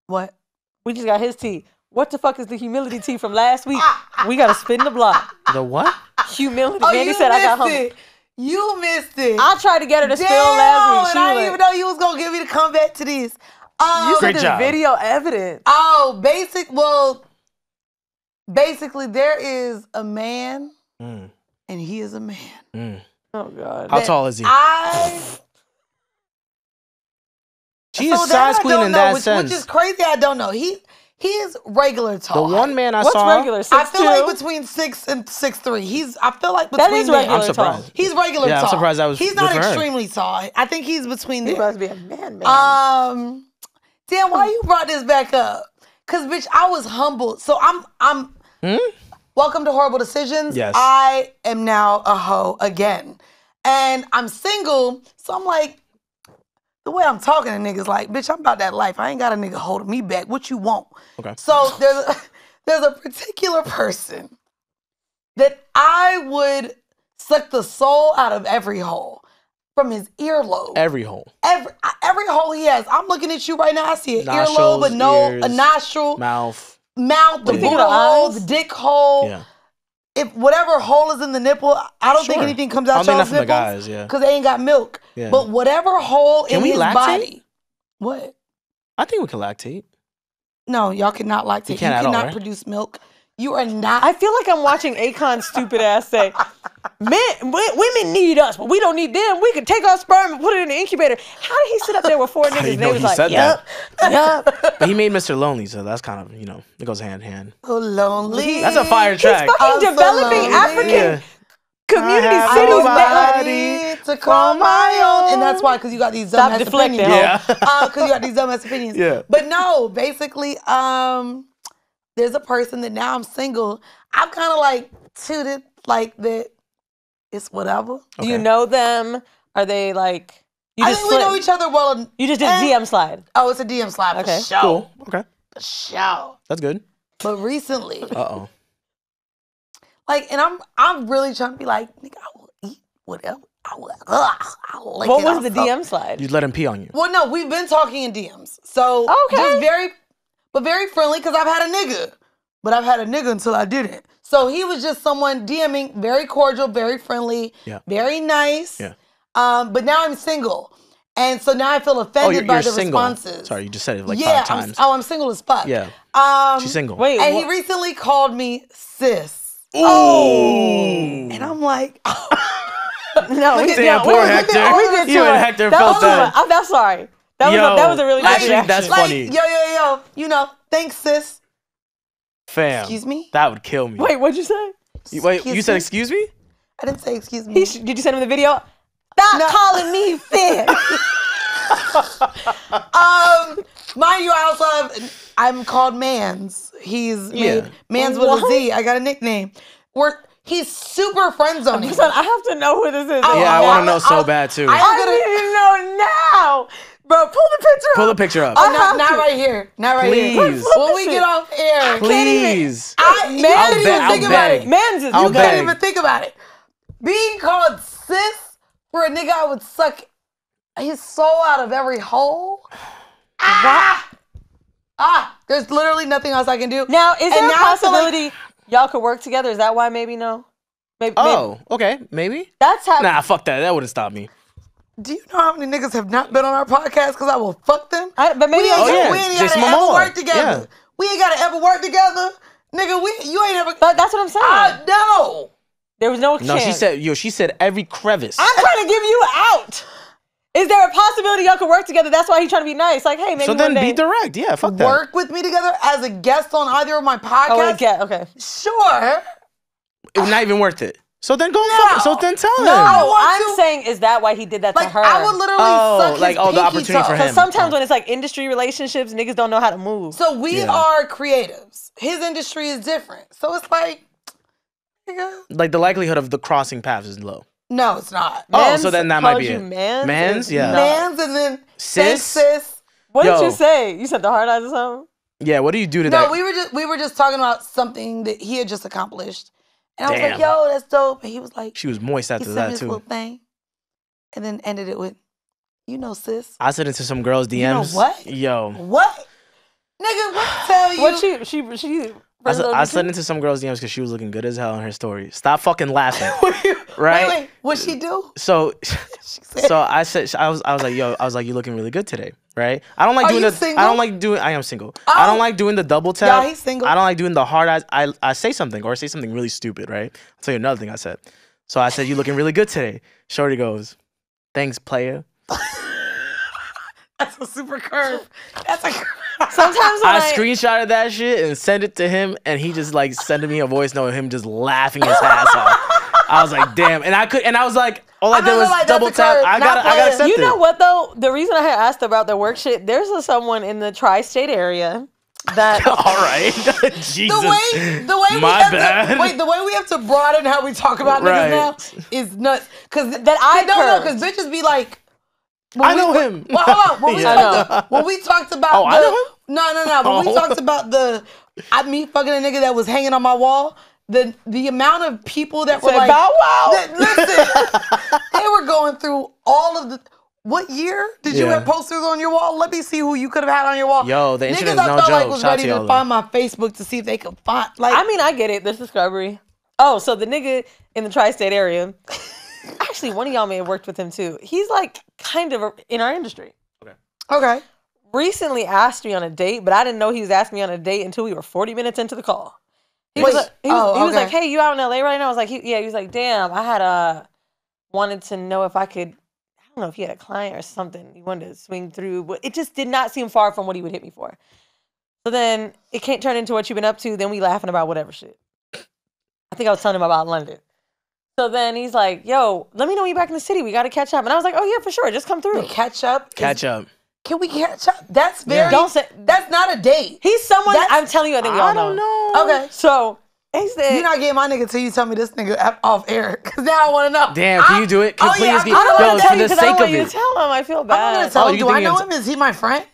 What? We just got his tea. What the fuck is the humility tea from last week? We gotta spin the block. The what? Humility. Oh, Mandy said I got home. You missed it. I tried to get her to spill last week. I didn't even know you was gonna give me the comeback to this. You said there's video evidence. Basically there is a man, and he is a man. Oh God! How tall is he? She's so a size queen in that sense, which is crazy. I don't know. He is regular tall. The one man I saw. What's regular? 6'2"? I feel like between 6 and 6'3". I feel like between. That is regular tall. I'm surprised. He's regular tall. I'm surprised that was. He's not extremely tall. I think he's between. He must be a man. Damn, why you brought this back up? Cause bitch, I was humbled. So I'm. Welcome to Horrible Decisions. Yes. I am now a hoe again, and I'm single. So I'm like. The way I'm talking to niggas, like, bitch, I'm about that life. I ain't got a nigga holding me back. What you want? Okay. So there's there's a particular person that I would suck the soul out of every hole. From his earlobe. Every hole. Every hole he has. I'm looking at you right now. I see an earlobe, a nose, a nostril. Mouth. Mouth, the booty hole, the dick hole. Yeah. If whatever hole is in the nipple, I don't think anything comes out y'all's nipples. Because they ain't got milk. Yeah. But whatever hole in his body. What? I think we can lactate. No, y'all cannot lactate. You cannot produce milk. You are not. I feel like I'm watching Akon's stupid ass say, women need us, but we don't need them. We can take our sperm and put it in the incubator. How did he sit up there with four niggas? And they was like, yep. But he made Mr. Lonely, so that's kind of, you know, it goes hand in hand. Oh, Lonely. That's a fire track. He's fucking developing African community cities. To call my own. And that's why, because you got these dumb ass opinions. Yeah. But no, basically, there's a person that now I'm single. I'm kind of like tooted, like that. It's whatever. Okay. Do you know them? Are they like? I think we know each other well. You just did DM slide. Oh, it's a DM slide. Okay. For sure. Cool. Okay. For sure. That's good. But recently. Like, and I'm really trying to be like, nigga, I will eat whatever. What was the DM slide? You let him pee on you. Well, no, we've been talking in DMs, so just very friendly, because I've had a nigga. But I've had a nigga until I didn't. So he was just someone DMing, very cordial, very friendly, very nice. Yeah. But now I'm single. And so now I feel offended by the responses. Sorry, you just said it like five times. I'm single as fuck. Yeah. She's single. Wait, and he recently called me sis. Ooh. And I'm like, no, damn poor Hector. You and Hector felt that. I'm sorry. That was a really nice reaction. That's funny. Yo. You know, thanks, sis. Fam. Excuse me? That would kill me. Wait, what'd you say? You said excuse me? I didn't say excuse me. Did you send him the video? Stop calling me fam. Mind you, I also have, I'm called Mans. He's Mans with a Z. I got a nickname. He's super friend zoning. I have to know who this is. I want to know so bad too. I need to know now. Bro, pull the picture up. Pull the picture up. Oh, no, not right here. Not right here. Please. When we get off air. Please. You can't even think about it. Man's, you can't even think about it. Being called sis for a nigga I would suck his soul out of every hole. There's literally nothing else I can do. Now, is there a possibility y'all could work together? Is that why maybe no? Maybe, okay. Maybe. That's how. Nah, fuck that. That wouldn't stop me. Do you know how many niggas have not been on our podcast because I will fuck them? But maybe we ain't got to ever work together. Yeah. We ain't got to ever work together. Nigga, you ain't ever. But that's what I'm saying. No. There was no chance. No, she said, she said every crevice. I'm trying to give you out. Is there a possibility y'all could work together? That's why he's trying to be nice. Like, hey, maybe be direct. Yeah, fuck that. Work with me together as a guest on either of my podcasts? Okay. Sure. It's not even worth it. So then go fuck him. So then tell him. No, I'm saying, is that why he did that to her? I would literally suck his pinky toe. For him. Because sometimes when it's like industry relationships, niggas don't know how to move. So we are creatives. His industry is different. So it's like, nigga. Like the likelihood of the crossing paths is low. No, it's not. Mans, so then that might be it. Mans, yeah. Mans and then sis. What did you say? You said the hard eyes or something? Yeah. What do you do to that? No, we were just talking about something that he had just accomplished. And I was like, yo, that's dope. And he was like, she was moist after that, too. He sent me this little thing. And then ended it with, you know, sis. I sent it to some girls' DMs. You know what? Yo. What? Nigga, what tell you? What she I sent it to some girls' DMs because she was looking good as hell in her story. Stop fucking laughing. Right? Wait, what'd she do? So, I said, I was like, yo, you looking really good today, right? I don't like doing the. Single? I don't like doing. I am single. Oh. I don't like doing the double tap. Yeah, he's single. I don't like doing the hard eyes. I say something or I say something really stupid, right? I'll tell you another thing I said. So I said, you looking really good today. Shorty goes, thanks, player. That's a super curve. That's a curve. Sometimes I screenshotted that shit and sent it to him, and he just like sending me a voice note of him just laughing his ass off. I was like, damn, and I was like, all I did was double tap. I got accepted. You know what though? The reason I had asked about the work shit, there's someone in the tri-state area that. All right, Jesus. The way my bad. The way we have to broaden how we talk about niggas now is nuts. Cause that I don't know. Cause bitches be like, I know him. Well, hold on. When we talked about, no. When we talked about the me fucking a nigga that was hanging on my wall, the amount of people that were like, bow wow. Listen, they were going through all of the... What year did you have posters on your wall? Let me see who you could have had on your wall. Yo, the internet is no joke. Niggas I felt like was ready to find my Facebook to see if they could find... Like, I mean, I get it. This discovery. Oh, so the nigga in the tri-state area... Actually, one of y'all may have worked with him, too. He's, like, kind of in our industry. Okay. Okay. Recently asked me on a date, but I didn't know he was asking me on a date until we were 40 minutes into the call. He was like, hey, you out in L.A. right now? I was like, he was like, damn, I had wanted to know if I could... I don't know if he had a client or something he wanted to swing through, but it just did not seem far from what he would hit me for. So then it can't turn into what you've been up to. Then we laughing about whatever shit. I think I was telling him about London. So then he's like, yo, let me know when you're back in the city. We got to catch up. And I was like, oh, yeah, for sure. Just come through. Catch up. Can we catch up? That's very, that's not a date. He's someone, I'm telling you, I think we all know. I don't know. Okay. So he said, you're not getting my nigga till you tell me this nigga off air. Because now I want to know. Damn, can you do it? Can please get, I don't want to tell you because I want you to tell him. I feel bad. I'm going to tell him. Do I know him? Is he my friend?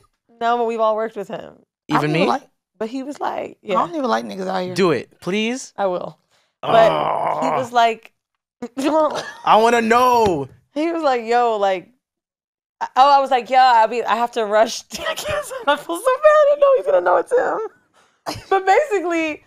No, but we've all worked with him. Even me? But he was like, yeah. I don't even like niggas out here. Do it, please. I will. But he was like, I want to know. He was like, yo, like, oh, I was like, yeah, I have to rush. I can't, I feel so bad. I didn't know he's going to know it's him. But basically,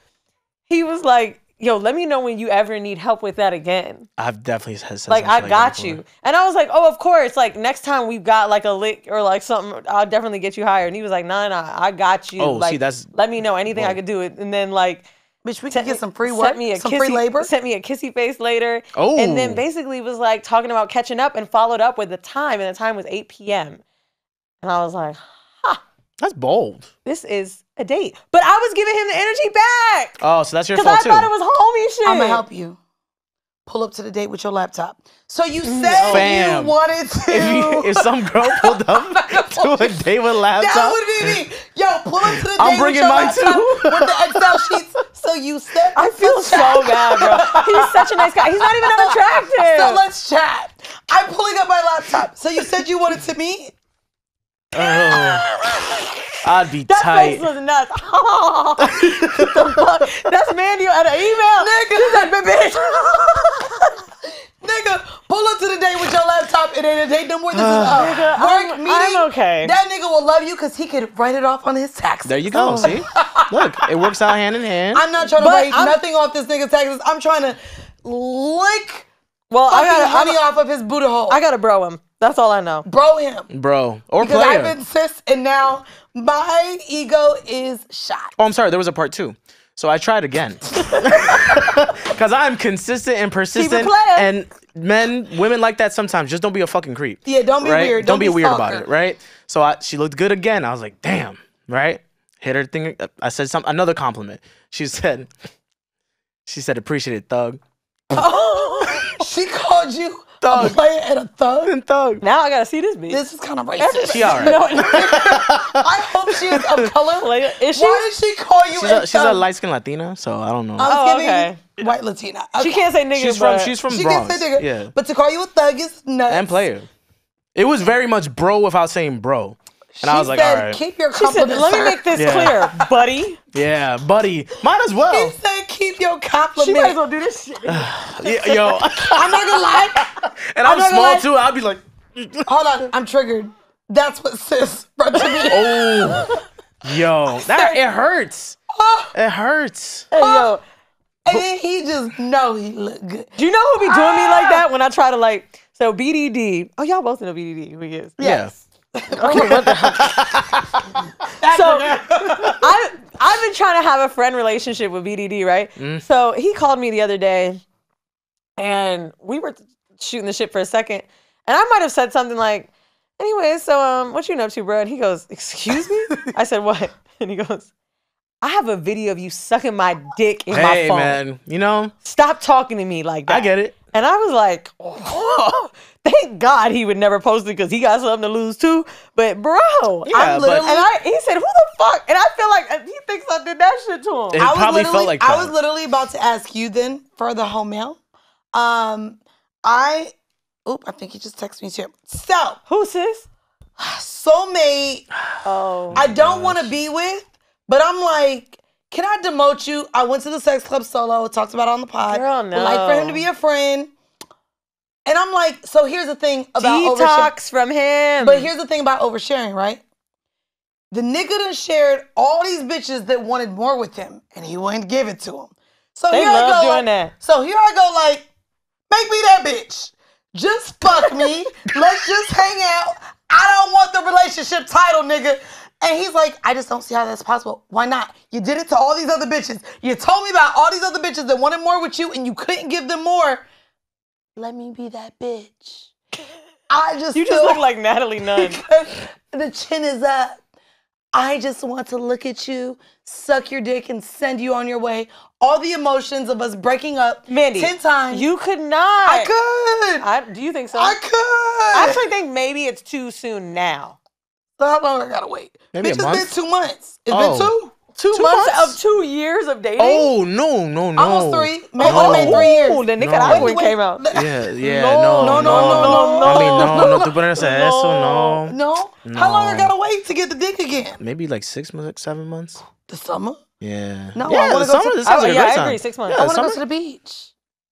he was like, yo, let me know when you ever need help with that again. I've definitely said something. Like, I got you. And I was like, oh, of course. Like, next time we've got, like, a lick or, like, something, I'll definitely get you hired. And he was like, nah, I got you. Oh, like, see, that's... Let me know anything I could do. And then, like... Bitch, we can get some free work, some free labor. Sent me a kissy face later. Oh. And then basically was like talking about catching up and followed up with the time. And the time was 8 p.m. And I was like, ha. That's bold. This is a date. But I was giving him the energy back. Oh, so that's your fault too. Because I thought it was homie shit. I'm going to help you. Pull up to the date with your laptop. So you said you wanted to. If some girl pulled up to a date with a laptop. That would be me. Yo, pull up to the date with your laptop with the Excel sheets. So you said. I feel so bad, bro. He's such a nice guy. He's not even unattractive. So let's chat. I'm pulling up my laptop. So you said you wanted to meet. Oh, I'd be tight. That face was nuts. Oh, what the fuck? That's Mandy at an email. Nigga, she's like, bitch. Nigga, pull up to the date with your laptop. It ain't a date no more. This is a work meeting. I'm okay. That nigga will love you because he could write it off on his taxes. There you go. See, look, it works out hand in hand. I'm not trying to write nothing off this nigga's taxes. I'm trying to lick. Well, I got honey off of his booty hole. I gotta bro him. That's all I know. Bro him. Bro. Or because player. I've been cis and now my ego is shot. Oh, I'm sorry. There was a part two. So I tried again. Because I'm consistent and persistent. And men, women like that sometimes. Just don't be a fucking creep. Yeah, don't be weird. Don't be weird about it, right? So she looked good again. I was like, damn, right? Hit her thing. I said something, another compliment. She said, appreciate it, thug. Oh, she called you. Thug. A player and a thug. And thug. Now I gotta see this bitch. This is kind of racist. She alright. No, I hope she is of color. Like, is she? Why did she call you? She's a light skinned Latina, so I don't know. Okay. White Latina. Okay. She can't say nigga. She's from Bronx. She can't say nigga. Yeah. But to call you a thug is nuts. And player. It was very much bro without saying bro. And I was like, all right. Keep your compliments. She said, let me make this clear, buddy. Yeah, buddy. Might as well. He said, keep your compliments. She might as well do this shit. Yo. I'm not gonna lie. And I'm small too. I'll be like. Hold on. I'm triggered. That's what sis brought to me. Oh. Yo. It hurts. It hurts. Hey, yo. And then he just know he look good. Do you know who be doing me like that when I try to like. So BDD. Oh, y'all both know BDD. Who he is. Yes. Yeah. Okay, what the heck? So I've been trying to have a friend relationship with BDD, right? So he called me the other day, and we were shooting the shit for a second, and I might have said something like, "Anyway, so what you been up to, bro?" And he goes, "Excuse me?" I said, "What?" And he goes, "I have a video of you sucking my dick in my phone." Hey, man, you know, stop talking to me like that. I get it. And I was like, oh, thank God he would never post it because he got something to lose too. But bro, yeah, he said, who the fuck? And I feel like he thinks I did that shit to him. I was literally about to ask you then for the whole mail. I think he just texted me too. So. Who, sis? Soulmate. Oh. I don't want to be with, but I'm like, Can I demote you? I went to the sex club solo, talked about it on the pod. Girl, no. Would like for him to be a friend. And I'm like, so here's the thing about oversharing. Detox from him. But here's the thing about oversharing, right? The nigga done shared all these bitches that wanted more with him, and he wouldn't give it to them. So they love doing that. So here I go like, make me that bitch. Just fuck me. Let's just hang out. I don't want the relationship title, nigga. And he's like, I just don't see how that's possible. Why not? You did it to all these other bitches. You told me about all these other bitches that wanted more with you and you couldn't give them more. Let me be that bitch. I just You just look like Natalie Nunn. The chin is up. I just want to look at you, suck your dick, and send you on your way. All the emotions of us breaking up, Mandy, 10 times. You could not. I could. Do you think so? I could. I actually think maybe it's too soon now. So how long I gotta wait? Maybe bitch, a month? It's been 2 months. It's been two? 2 months of 2 years of dating? Oh, no. Almost 3. Man, what about 3 years? Oh, the nigga that came out. Yeah, no. I mean, no, tú pones eso, no. No? How long I gotta wait to get the dick again? Maybe like 6 months, 7 months. The summer? Yeah. No, yeah, I wanna go to the beach. Yeah, I agree, 6 months. I wanna go to the beach.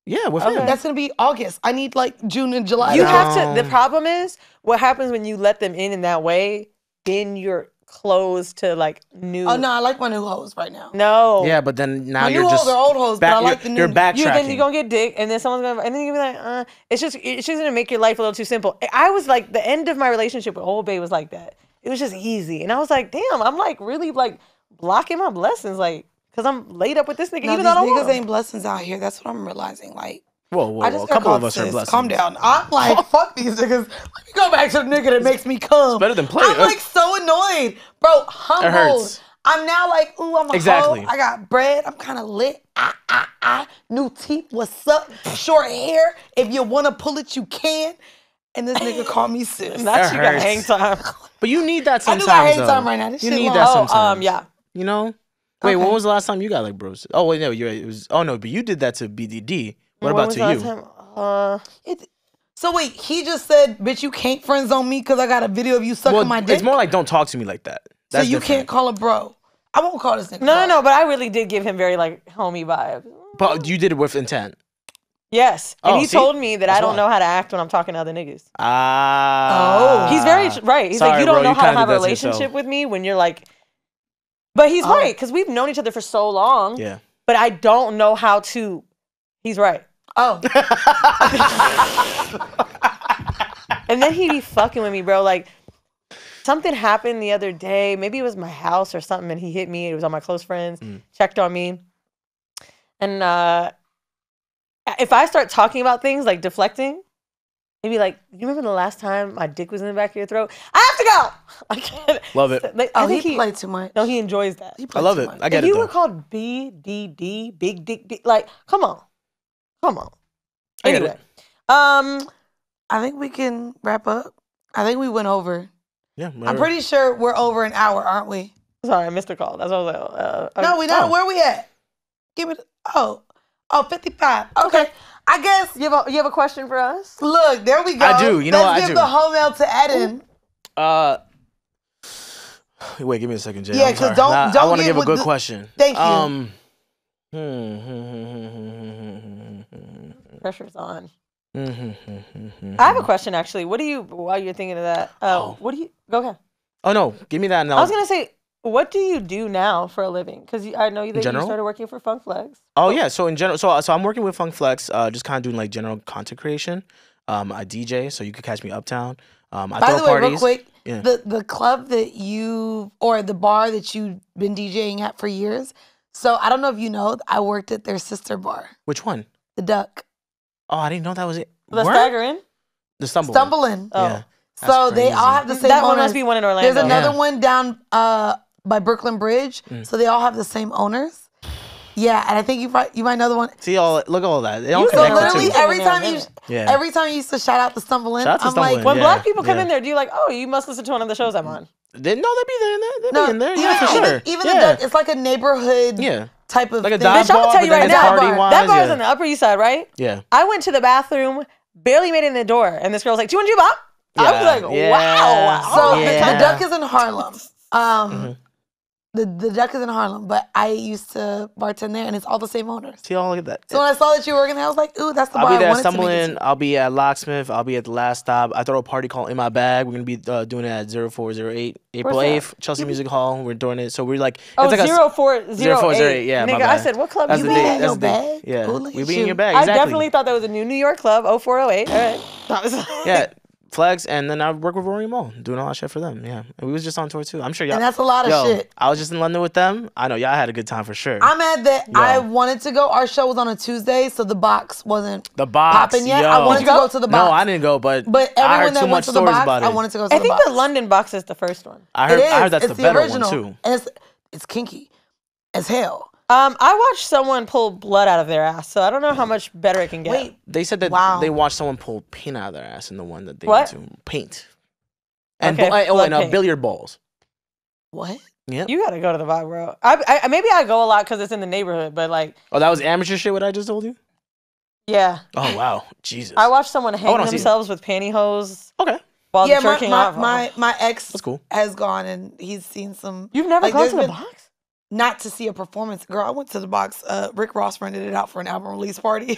Yeah, with him. That's gonna be August. I need like June and July. You have to, the problem is, what happens when you let them in that way, then you're closed to like new. Oh no, I like my new hoes right now. No. Yeah, but then now you're just. New hoes are old hoes, but I like the new. You're backtracking. Then you're gonna get dick, and then someone's gonna, and then you're gonna be like, it's just gonna make your life a little too simple. I was like, the end of my relationship with Old Bay was like that. It was just easy, and I was like, damn, I'm like really like blocking my blessings, like, cause I'm laid up with this nigga. No, even though these niggas ain't blessings out here. That's what I'm realizing, like. Whoa. A couple of us are blessed. Calm down. I'm like, fuck these niggas. Let me go back to the nigga that makes me cum. It's better than play. I'm like so annoyed. Bro, humbled. It hurts. I'm now like, ooh, I'm a hoe. I got bread. I'm kind of lit. New teeth. What's up? Short hair. If you want to pull it, you can. And this nigga called me sis. Not you got hang time. But you need that sometimes, I do got hang time right now. This shit long. You need that sometimes. Yeah. You know? Wait, when was the last time you got like bros? Oh, wait, no. But you did that to BDD. What about to you? So wait, he just said, bitch, you can't friend zone me because I got a video of you sucking my dick? It's more like, don't talk to me like that. That's so you different. Can't call a bro. I won't call this nigga. No, but I really did give him very like homie vibes. But you did it with intent. Yes. And he told me that I don't know how to act when I'm talking to other niggas. Ah. Oh. He's very right. He's like, you don't know how to have a relationship with me when you're like. But he's right, because we've known each other for so long. Yeah. But I don't know how to. He's right. Oh. And then he be fucking with me, bro. Like, something happened the other day. Maybe it was my house or something, and he hit me. It was all my close friends. Checked on me. And if I start talking about things, like deflecting, he'd be like, you remember the last time my dick was in the back of your throat? I have to go! I can't. Love it. Like, I think he played too much. No, he enjoys that. I love it. I get it, though. If you were called BDD, Big Dick D, like, come on. Anyway, I think we can wrap up. I think we went over. Yeah, I'm pretty sure we're over an hour, aren't we? Sorry, I missed a call. That's what I was like. No, we not. Oh. Where are we at? Give it. Oh, 55. Okay. I guess you have a question for us. Look, there we go. I do. You know what I do? Let's give the whole mail to Eden. Wait, give me a second, Jay. Yeah, because don't. I want to give a good question. Thank you. Pressure's on. I have a question actually. While you're thinking of that, what do you go ahead? Oh no, give me that now. I was gonna say, what do you do now for a living? Because I know that you started working for Funk Flex. Oh yeah, so in general, so I'm working with Funk Flex, just kind of doing like general content creation. I DJ, so you could catch me uptown. I throw parties. Real quick, yeah. the club that you or the bar that you've been DJing at for years. So I don't know if you know, I worked at their sister bar. Which one? The Duck. Oh, I didn't know that was it. The Stumble In. Oh. Yeah. So they all have the same owners. That one must be one in Orlando. There's another one down by Brooklyn Bridge. So they all have the same owners. Yeah, and I think you might know the one. See, look at all that. They all connect. So literally every time you used to shout out the Stumble In, I'm like, when black people come in there, do you like, oh, you must listen to one of the shows I'm on? They'd be in there. Yeah, for sure. Even the Duck, it's like a neighborhood. Yeah. Type of like a thing. Bitch, I'm gonna tell you right now, that bar is on the Upper East Side, right? Yeah. I went to the bathroom, barely made it in the door, and this girl was like, do you want to do bop? Yeah. I was like, wow. So the Duck is in Harlem. The Duck is in Harlem, but I used to bartend there, and it's all the same owners. See, all look at that. So when I saw that you were working there, I was like, ooh, that's the bar I wanted to make it to. I'll be there stumbling. I'll be at Locksmith. I'll be at the last stop. I throw a party called In My Bag. We're going to be doing it at 0408, April 8th, Chelsea Music Hall. We're doing it. So we're like, oh, it's like 0408. Yeah, nigga, I said, what club you be in your bag? Yeah, we be in your bag. I definitely thought that was a new New York club, 0408. All right. Yeah. Flex, and then I work with Rory Moll, doing a lot of shit for them. Yeah, and we was just on tour too. I'm sure y'all. And that's a lot of shit. I was just in London with them. I know y'all had a good time for sure. I'm mad that I wanted to go. Our show was on a Tuesday, so the box wasn't popping yet. I wanted to go to the box. No, I didn't go, but I heard too much stories about it. I wanted to go. To the box. I think the London box is the first one. I heard that's the better one too. And it's kinky as hell. I watched someone pull blood out of their ass, so I don't know how much better it can get. Wait, they said that they watched someone pull paint out of their ass in the one that they went to. Paint. And billiard balls. What? Yeah. You gotta go to the vibe, bro. I maybe I go a lot because it's in the neighborhood, but like. Oh, that was amateur shit. What I just told you. Yeah. Oh wow, Jesus. I watched someone hang themselves with pantyhose. Okay. While yeah, my ex has gone and he's seen some. You've never gone to the box? Not to see a performance. Girl, I went to the box. Rick Ross rented it out for an album release party.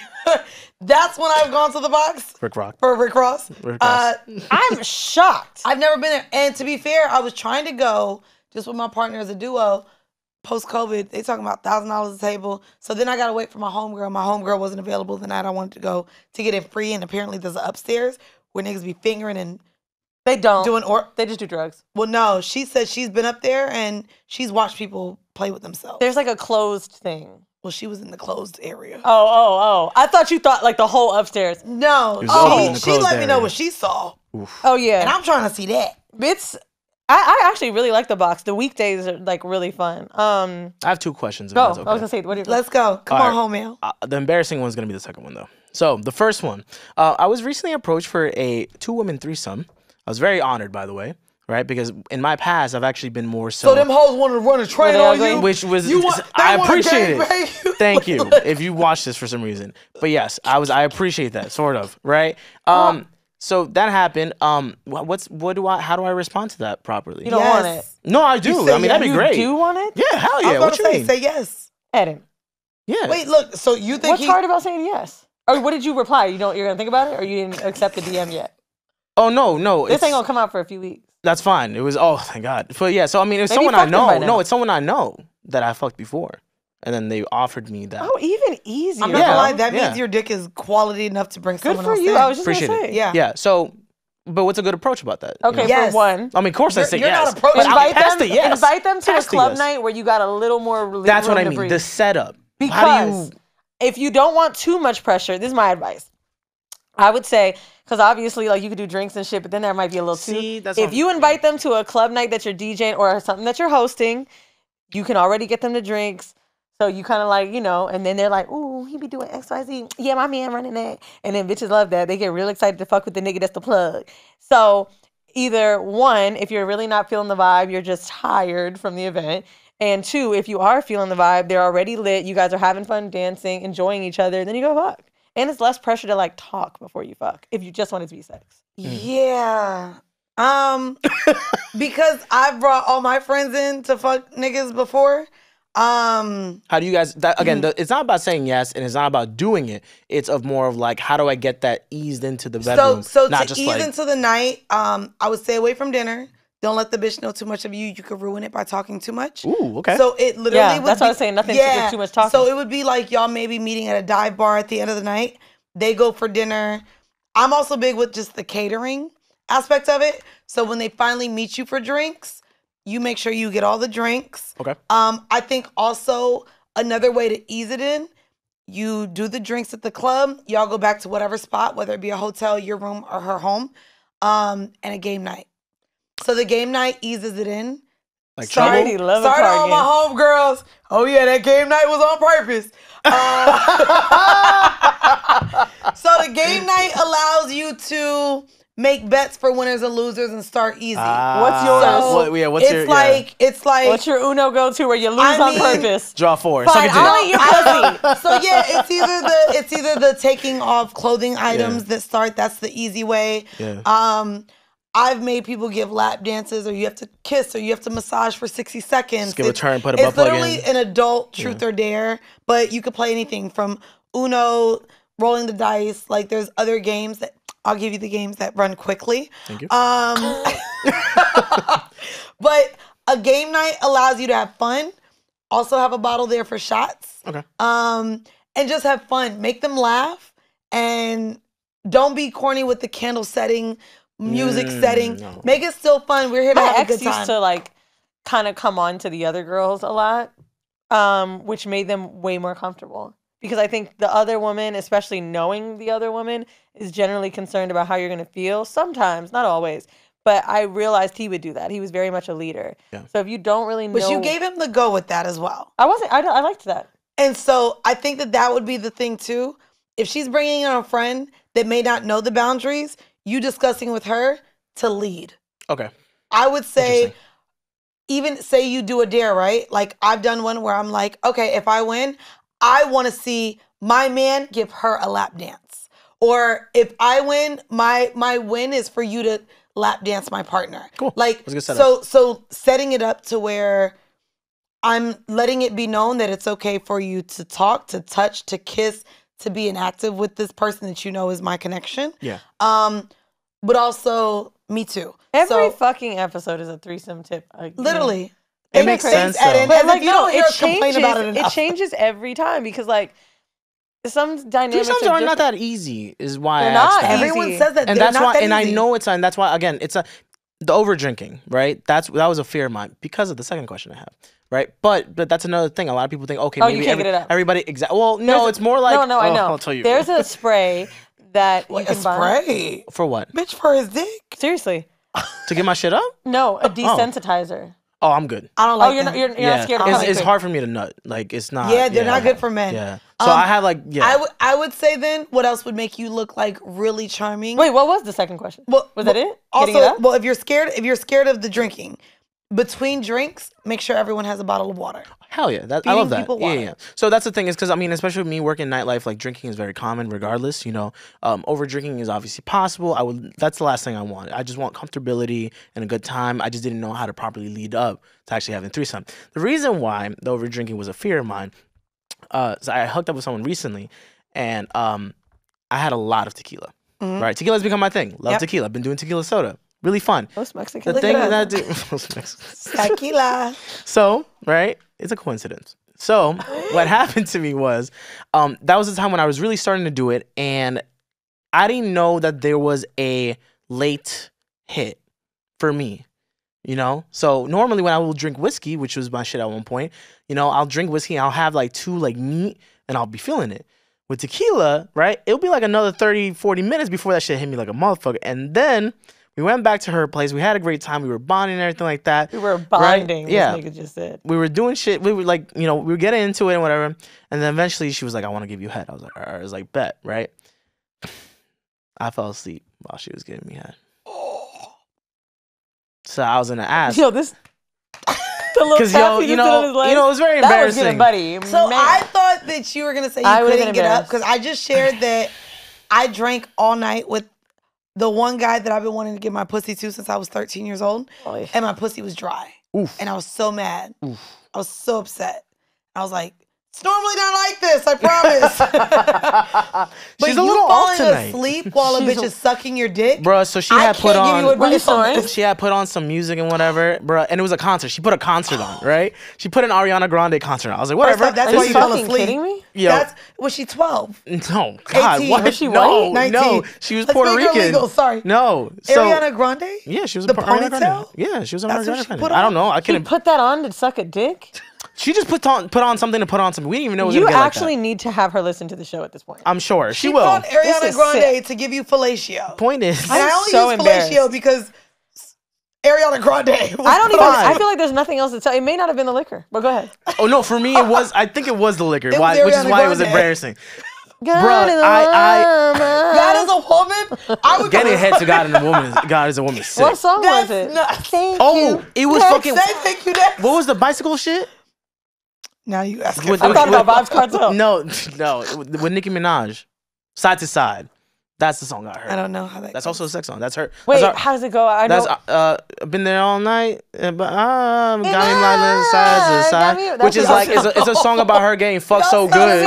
That's when I've gone to the box. Rick Ross. I'm shocked. I've never been there. And to be fair, I was trying to go just with my partner as a duo. Post-COVID, they talking about $1,000 a table. So then I got to wait for my homegirl. My homegirl wasn't available the night I wanted to go to get it free. And apparently there's an upstairs where niggas be fingering and... They don't. They just do drugs. Well, no. She said she's been up there and she's watched people play with themselves. There's like a closed thing. Well, she was in the closed area. Oh. I thought you thought like the whole upstairs. No. Oh, she let me know what she saw. Oof. Oh, yeah. And I'm trying to see that. I actually really like the box. The weekdays are like really fun. I have two questions. Go. Okay. I was going to say, what are your questions? Let's go. Come on home, man. The embarrassing one's going to be the second one, though. So the first one, I was recently approached for a 2-woman threesome. I was very honored, by the way, right? Because in my past, I've actually been more so. So them hoes wanted to run a train on you, which was I appreciate it. Thank you. If you watch this for some reason, but yes, I appreciate that sort of, right? So that happened. How do I respond to that properly? You don't want it. No, I do. I mean, that'd be great. You do want it? Yeah, hell yeah. What you mean? Say yes, Adam. Yeah. Wait, look. So you think what's hard about saying yes? Or what did you reply? You don't. You're gonna think about it, or you didn't accept the DM yet? Oh, no. This ain't gonna come out for a few weeks. That's fine. It was, oh, thank God. But yeah, so I mean, it's someone I know. No, it's someone I know that I fucked before. And then they offered me that. Oh, even easier. I'm not gonna lie, that means your dick is quality enough to bring someone else in. Good for you. I was just gonna say. Yeah. Yeah, so, but what's a good approach about that? Okay, for one. I mean, of course I say yes. You're not approaching. Invite them to a club night where you got a little more room to breathe. That's what I mean, the setup. Because if you don't want too much pressure, this is my advice. I would say, because obviously, like, you could do drinks and shit, but then there might be a little too. If you invite them to a club night that you're DJing or something that you're hosting, you can already get them to drinks. So you kind of like, you know, and then they're like, ooh, he be doing XYZ. Yeah, my man running that. And then bitches love that. They get real excited to fuck with the nigga that's the plug. So either one, if you're really not feeling the vibe, you're just tired from the event. And two, if you are feeling the vibe, they're already lit. You guys are having fun dancing, enjoying each other. Then you go fuck. And it's less pressure to like talk before you fuck if you just want it to be sex. Yeah. Because I've brought all my friends in to fuck niggas before. How do you guys, it's not about saying yes and it's not about doing it. It's of more of like, how do I get that eased into the bedroom? So to ease into the night, I would stay away from dinner. Don't let the bitch know too much of you. You could ruin it by talking too much. Ooh, okay. So it literally would that's why I was saying nothing to do too much talking. So it would be like y'all maybe meeting at a dive bar at the end of the night. They go for dinner. I'm also big with just the catering aspect of it. So when they finally meet you for drinks, you make sure you get all the drinks. Okay. I think also another way to ease it in, you do the drinks at the club. Y'all go back to whatever spot, whether it be a hotel, your room, or her home, and a game night. So the game night eases it in. Like sorry, all my homegirls. Oh yeah, that game night was on purpose. So the game night allows you to make bets for winners and losers and start easy. What's yours? So what's your Uno go-to where you lose on purpose? Draw four. Fine, so yeah, it's either the taking off clothing items that start. That's the easy way. Yeah. I've made people give lap dances, or you have to kiss, or you have to massage for 60 seconds. Just give a turn, put a butt plug in. It's literally an adult truth or dare, but you could play anything from Uno, rolling the dice. Like, there's other games that I'll give you the games that run quickly. Thank you. But a game night allows you to have fun. Also have a bottle there for shots. Okay. And just have fun. Make them laugh. And don't be corny with the candle setting, music setting. No. Make it still fun. We're here to have a good time. My ex used to, like, kind of come on to the other girls a lot, which made them way more comfortable. Because I think the other woman, especially knowing the other woman, is generally concerned about how you're going to feel. Sometimes, not always. But I realized he would do that. He was very much a leader. Yeah. So if you don't really know... But you gave him the go with that as well. I wasn't. I liked that. And so I think that that would be the thing, too. If she's bringing in a friend that may not know the boundaries, you discussing with her to lead. Okay. I would say, even say you do a dare, right? Like, I've done one where I'm like, okay, if I win... I want to see my man give her a lap dance. Or if I win, my win is for you to lap dance my partner. Cool. Like, so setting it up to where I'm letting it be known that it's okay for you to talk, to touch, to kiss, to be inactive with this person that you know is my connection. Yeah. But also, me too. Every fucking episode is a threesome tip. Literally. It makes sense, though. But, like, you don't hear a complaint about it enough. It changes every time because, like, some dynamics are not that easy. Is why I asked that. Everyone says that, and that's why. And I know it's, and that's why. Again, it's the over drinking, right? That was a fear of mine because of the second question I have, right? But that's another thing. A lot of people think, okay, maybe everybody. Well, no, it's more like no. I know. I'll tell you. There's a spray that you can buy. Spray for what? Bitch, for his dick. Seriously. To get my shit up? No, a desensitizer. Oh, I'm good. I don't like. Oh, you're not scared. It's hard for me to nut. Like, it's not. Yeah, they're not good for men. Yeah. So I have like. Yeah. I would say then, what else would make you look like really charming? Wait, what was the second question? Well, was that it? Also, well, if you're scared of the drinking, between drinks, make sure everyone has a bottle of water. Hell yeah, I love that. Yeah. So that's the thing is because I mean, especially with me working nightlife, like drinking is very common, regardless. You know, over drinking is obviously possible. That's the last thing I want. I just want comfortability and a good time. I just didn't know how to properly lead up to actually having a threesome. The reason why the over drinking was a fear of mine, so I hooked up with someone recently, and I had a lot of tequila. Mm-hmm. Right, tequila's become my thing. Love tequila. I've been doing tequila soda. Really fun. Most Mexican. The thing that I do. Most Mexican. Tequila. So, right? It's a coincidence. So, what happened to me was, that was the time when I was really starting to do it, and I didn't know that there was a late hit for me. You know? So, normally when I will drink whiskey, which was my shit at one point, you know, I'll drink whiskey, and I'll have like two like neat, and I'll be feeling it. With tequila, right? It'll be like another 30, 40 minutes before that shit hit me like a motherfucker. And then... we went back to her place. We had a great time. We were bonding and everything like that. We were bonding. Right? Yeah. This nigga just said. We were doing shit. We were like, you know, we were getting into it and whatever. And then eventually she was like, I want to give you head. I was like, all right. I was like, bet, right? I fell asleep while she was giving me head. Oh. So I was in the ass. Yo, this. Because you know, it was very embarrassing. That was good, buddy. So man. I thought that you were gonna say you couldn't get up because I just shared that I drank all night with. The one guy that I've been wanting to give my pussy to since I was 13 years old. Oy. And my pussy was dry. Oof. And I was so mad. Oof. I was so upset. I was like, it's normally not like this, I promise. But she's a little off tonight. Asleep while a bitch is sucking your dick. Bruh, so she had put on some music and whatever, bruh. And it was a concert. She put a concert on, right? She put an Ariana Grande concert on. I was like, whatever. First off, that's why you fell asleep. Are you kidding me? Yo. Was she 12? No. God, 18. What? Was she white? 19. No, she was Puerto Rican. Sorry. No. So, Ariana Grande? Yeah, she was a Ariana Grande. Yeah, she was an Ariana Grande. I don't know. I couldn't put that on to suck a dick. She just put on something to put on something. We didn't even know it was going to get like that. You actually need to have her listen to the show at this point. I'm sure. She will. She called Ariana Grande to give you fellatio. Point is. And I only use fellatio because Ariana Grande was I feel like there's nothing else to tell. It may not have been the liquor, but go ahead. Oh, no. For me, it was. I think it was the liquor, which is why it was embarrassing. God is a woman. I would get head to God and a woman. God is a woman. Sick. What song was it? It was fucking. What was the bicycle shit? Now you ask. I thought about Bob's Cartel. No, with Nicki Minaj, Side to Side. That's the song I heard. I don't know how that goes. Also a sex song. That's her. Wait, that's how does it go? Been there all night, but I'm got me like side to side, which is like it's a song about her getting fucked so good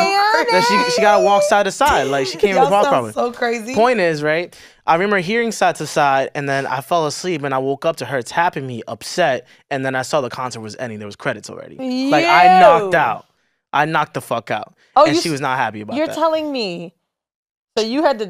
that she gotta walk side to side, like she can't even walk properly. So crazy. Point is, right? I remember hearing side to side, and then I fell asleep, and I woke up to her tapping me, upset, and then I saw the concert was ending. There was credits already. Ew. Like I knocked out. I knocked the fuck out, and she was not happy about that. You're telling me. So you had the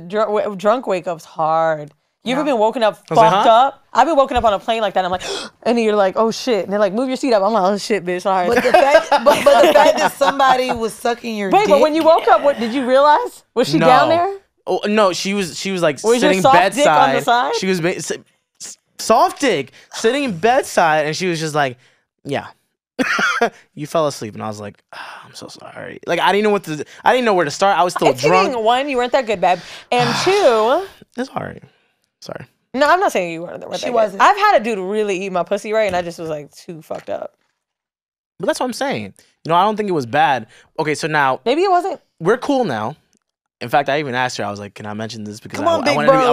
drunk wake-ups hard. You ever been woken up fucked up? I've been woken up on a plane like that. And I'm like, and you're like, oh shit. And they're like, move your seat up. I'm like, oh shit, bitch. All right. But the fact, but the fact that somebody was sucking your dick. Wait, but when you woke up, what did you realize? Was she down there? Oh, no, she was like sitting bedside. Dick on the side? She was soft dick sitting bedside, and she was just like, yeah. You fell asleep, and I was like, oh, I'm so sorry. Like I didn't know where to start. I was still drunk. One, you weren't that good, babe, and two, it's alright. Sorry. No, I'm not saying you weren't that good. She wasn't. I've had a dude really eat my pussy right, and I just was like too fucked up. But that's what I'm saying. You know, I don't think it was bad. Okay, so now maybe it wasn't. We're cool now. In fact, I even asked her. I was like, can I mention this because I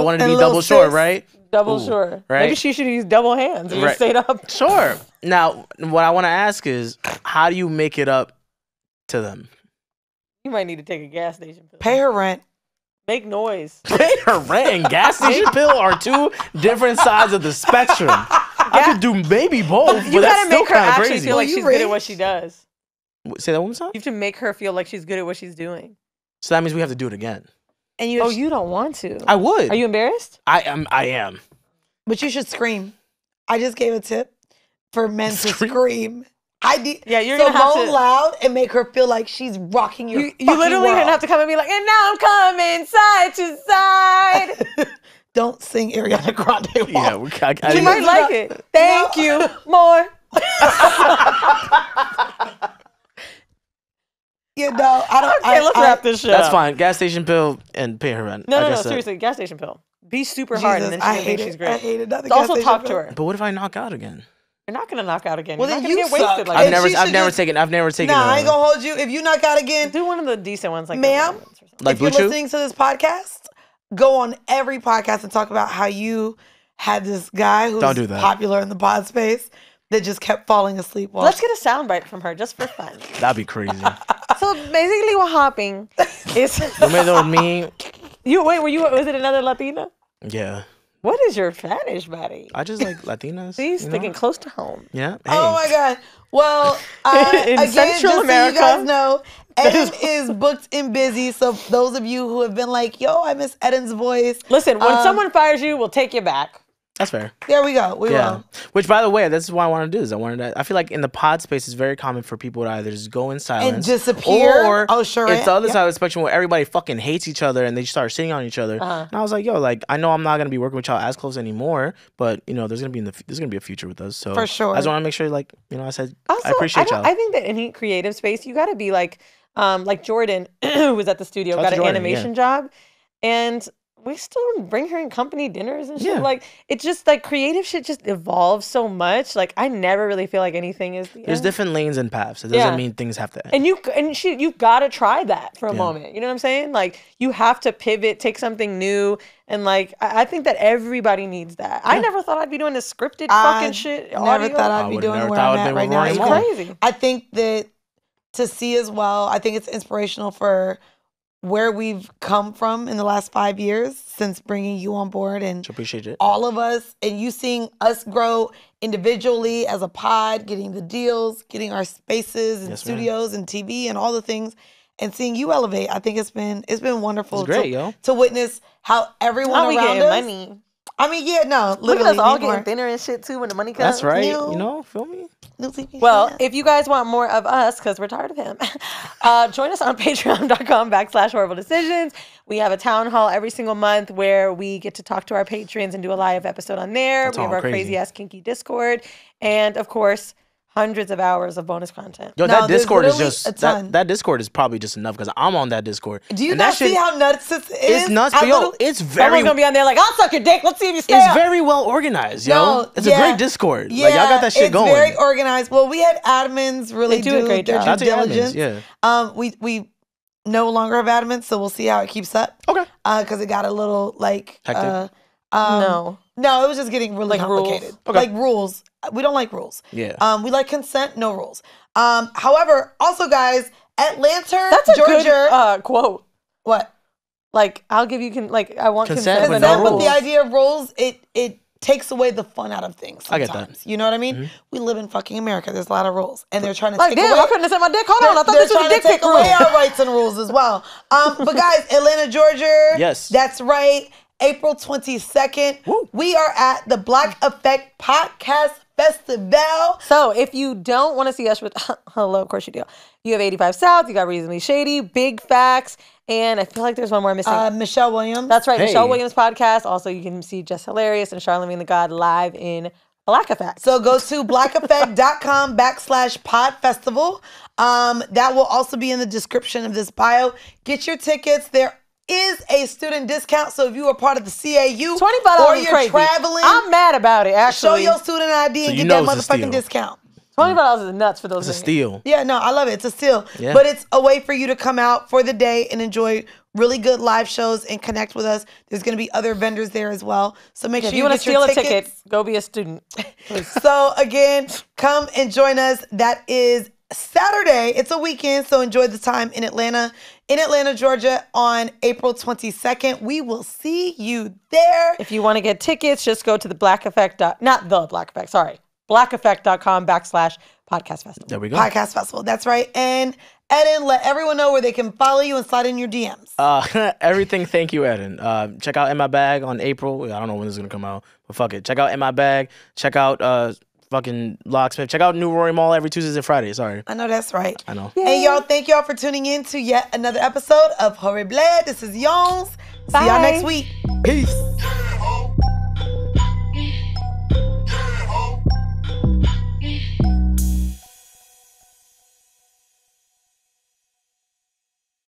wanted to be double short, right? Double short, right? Maybe she should use double hands and just stayed up. Sure. Now, what I want to ask is, how do you make it up to them? You might need to take a gas station pill. Pay her rent. Make noise. Pay her rent and gas station pill are two different sides of the spectrum. I could do maybe both, but that's still kind of crazy. You gotta make her actually feel like she's good at what she does. Say that one more time? You have to make her feel like she's good at what she's doing. So that means we have to do it again. And you you don't want to. I would. Are you embarrassed? I am. But you should scream. I just gave a tip for men to scream. Yeah, you're gonna have to moan loud and make her feel like she's rocking your fucking world. You literally gonna have to come and be like, and now I'm coming side to side. Don't sing Ariana Grande. Yeah, you might like it. Thank you more. You know, let's wrap this shit up. That's fine. Gas station pill and pay her rent. No, seriously, gas station pill. Be super hard, and then she'll think she's great. I hate it. Also talk to her. But what if I knock out again? You're not gonna knock out again. Well, then you suck. I've never taken. Nah, I ain't gonna hold you. If you knock out again, do one of the decent ones, like ma'am. Like if you're listening to this podcast, go on every podcast and talk about how you had this guy who's popular in the pod space that just kept falling asleep. Let's get a soundbite from her just for fun. That'd be crazy. So basically, we're hopping. Is Was it another Latina? Yeah. What is your fetish, buddy? I just like Latinas. She's thinking close to home. Yeah. Hey. Oh my God. Well, in Central America, so you guys know, Eden is booked and busy. So those of you who have been like, "Yo, I miss Eden's voice." Listen, when someone fires you, we'll take you back. That's fair. There we go. We will. Which, by the way, this is what I want to do. I feel like in the pod space, it's very common for people to either just go in silence and disappear. Or it's the other side of the spectrum where everybody fucking hates each other and they start shitting on each other. And I was like, yo, like I know I'm not gonna be working with y'all as close anymore, but you know, there's gonna be a future with us. So for sure, I just want to make sure, like you know, I said also, I appreciate y'all. I think that in any creative space, you gotta be like Jordan, who was at the studio, got an animation job, and we still bring her in company dinners and shit. Yeah. Like, it's just like creative shit just evolves so much. Like, I never really feel like anything is. There's different lanes and paths. It doesn't mean things have to end. You've got to try that for a moment. You know what I'm saying? Like, you have to pivot, take something new. And like, I think that everybody needs that. Yeah. I never thought I'd be doing this scripted fucking shit. I never thought I'd be doing where I'm at right now. It's crazy. I think that to see as well, I think it's inspirational for where we've come from in the last 5 years since bringing you on board, and appreciate it. All of us, and you seeing us grow individually as a pod, getting the deals, getting our spaces and studios and TV and all the things, and seeing you elevate. I think it's been wonderful. It's great, to witness how everyone around us. Money. I mean, yeah, no, literally. Look at us all getting thinner and shit too when the money comes. That's right. You know, feel me? Well, if you guys want more of us, because we're tired of him, join us on patreon.com/horrible decisions. We have a town hall every single month where we get to talk to our patrons and do a live episode on there. We have our crazy-ass kinky Discord. And, of course, hundreds of hours of bonus content. Yo, that Discord is just that Discord is probably just enough because I'm on that Discord. Do you not see how nuts this is? It's nuts, but yo, it's very. Everyone's gonna be on there like, I'll suck your dick. Let's see if you stay. It's very well organized, yo. It's a great Discord. Yeah, like y'all got that shit going. It's very organized. Well, we had admins really do a great job. Due diligence. Yeah. We no longer of Adamant, so we'll see how it keeps up. Okay. Because it got a little, like... Hectic? No, it was just getting really complicated. Rules. Okay. Like rules. We don't like rules. Yeah. We like consent, no rules. However, also, guys, Atlanta, that's a Georgia... Good, quote. What? Like, I'll give you... I want consent with no rules. But the idea of rules, it takes away the fun out of things sometimes. I get that. You know what I mean? Mm-hmm. We live in fucking America. There's a lot of rules. And they're trying to take away... Like, damn, I couldn't have said my dick. Hold on, I thought this was a dick pic rule. They're trying to take away our rights and rules as well. But guys, Atlanta, Georgia. Yes. That's right. April 22nd. Woo. We are at the Black Effect Podcast Festival. So if you don't want to see us... Hello, of course you do. You have 85 South. You got Reasonably Shady. Big Facts. And I feel like there's one more missing. Michelle Williams. That's right. Hey. Michelle Williams podcast. Also, you can see Just Hilarious and Charlamagne the God live in Black Effect. So go to blackeffect.com/podfestival. That will also be in the description of this bio. Get your tickets. There is a student discount. So if you are part of the CAU $25 or you're traveling. I'm mad about it, actually. Show your student ID and get that motherfucking discount. $25 is nuts for those. It's a steal. Yeah, no, I love it. It's a steal. Yeah. But it's a way for you to come out for the day and enjoy really good live shows and connect with us. There's going to be other vendors there as well. So make sure you get your tickets. If you want to steal a ticket, go be a student. So again, come and join us. That is Saturday. It's a weekend, so enjoy the time in Atlanta, Georgia on April 22nd. We will see you there. If you want to get tickets, just go to the Black Effect. Not the Black Effect, sorry. blackeffect.com/podcast festival. There we go. Podcast festival. That's right. And Eden, let everyone know where they can follow you and slide in your DMs. Everything. Thank you, Eden. Check out In My Bag on April. I don't know when this is going to come out, but fuck it. Check out In My Bag. Check out fucking Locksmith. Check out New Rory Moll every Tuesdays and Fridays. Sorry. I know. That's right. I know. Yay. And y'all, thank y'all for tuning in to yet another episode of Horrible. This is Yons. See y'all next week. Peace.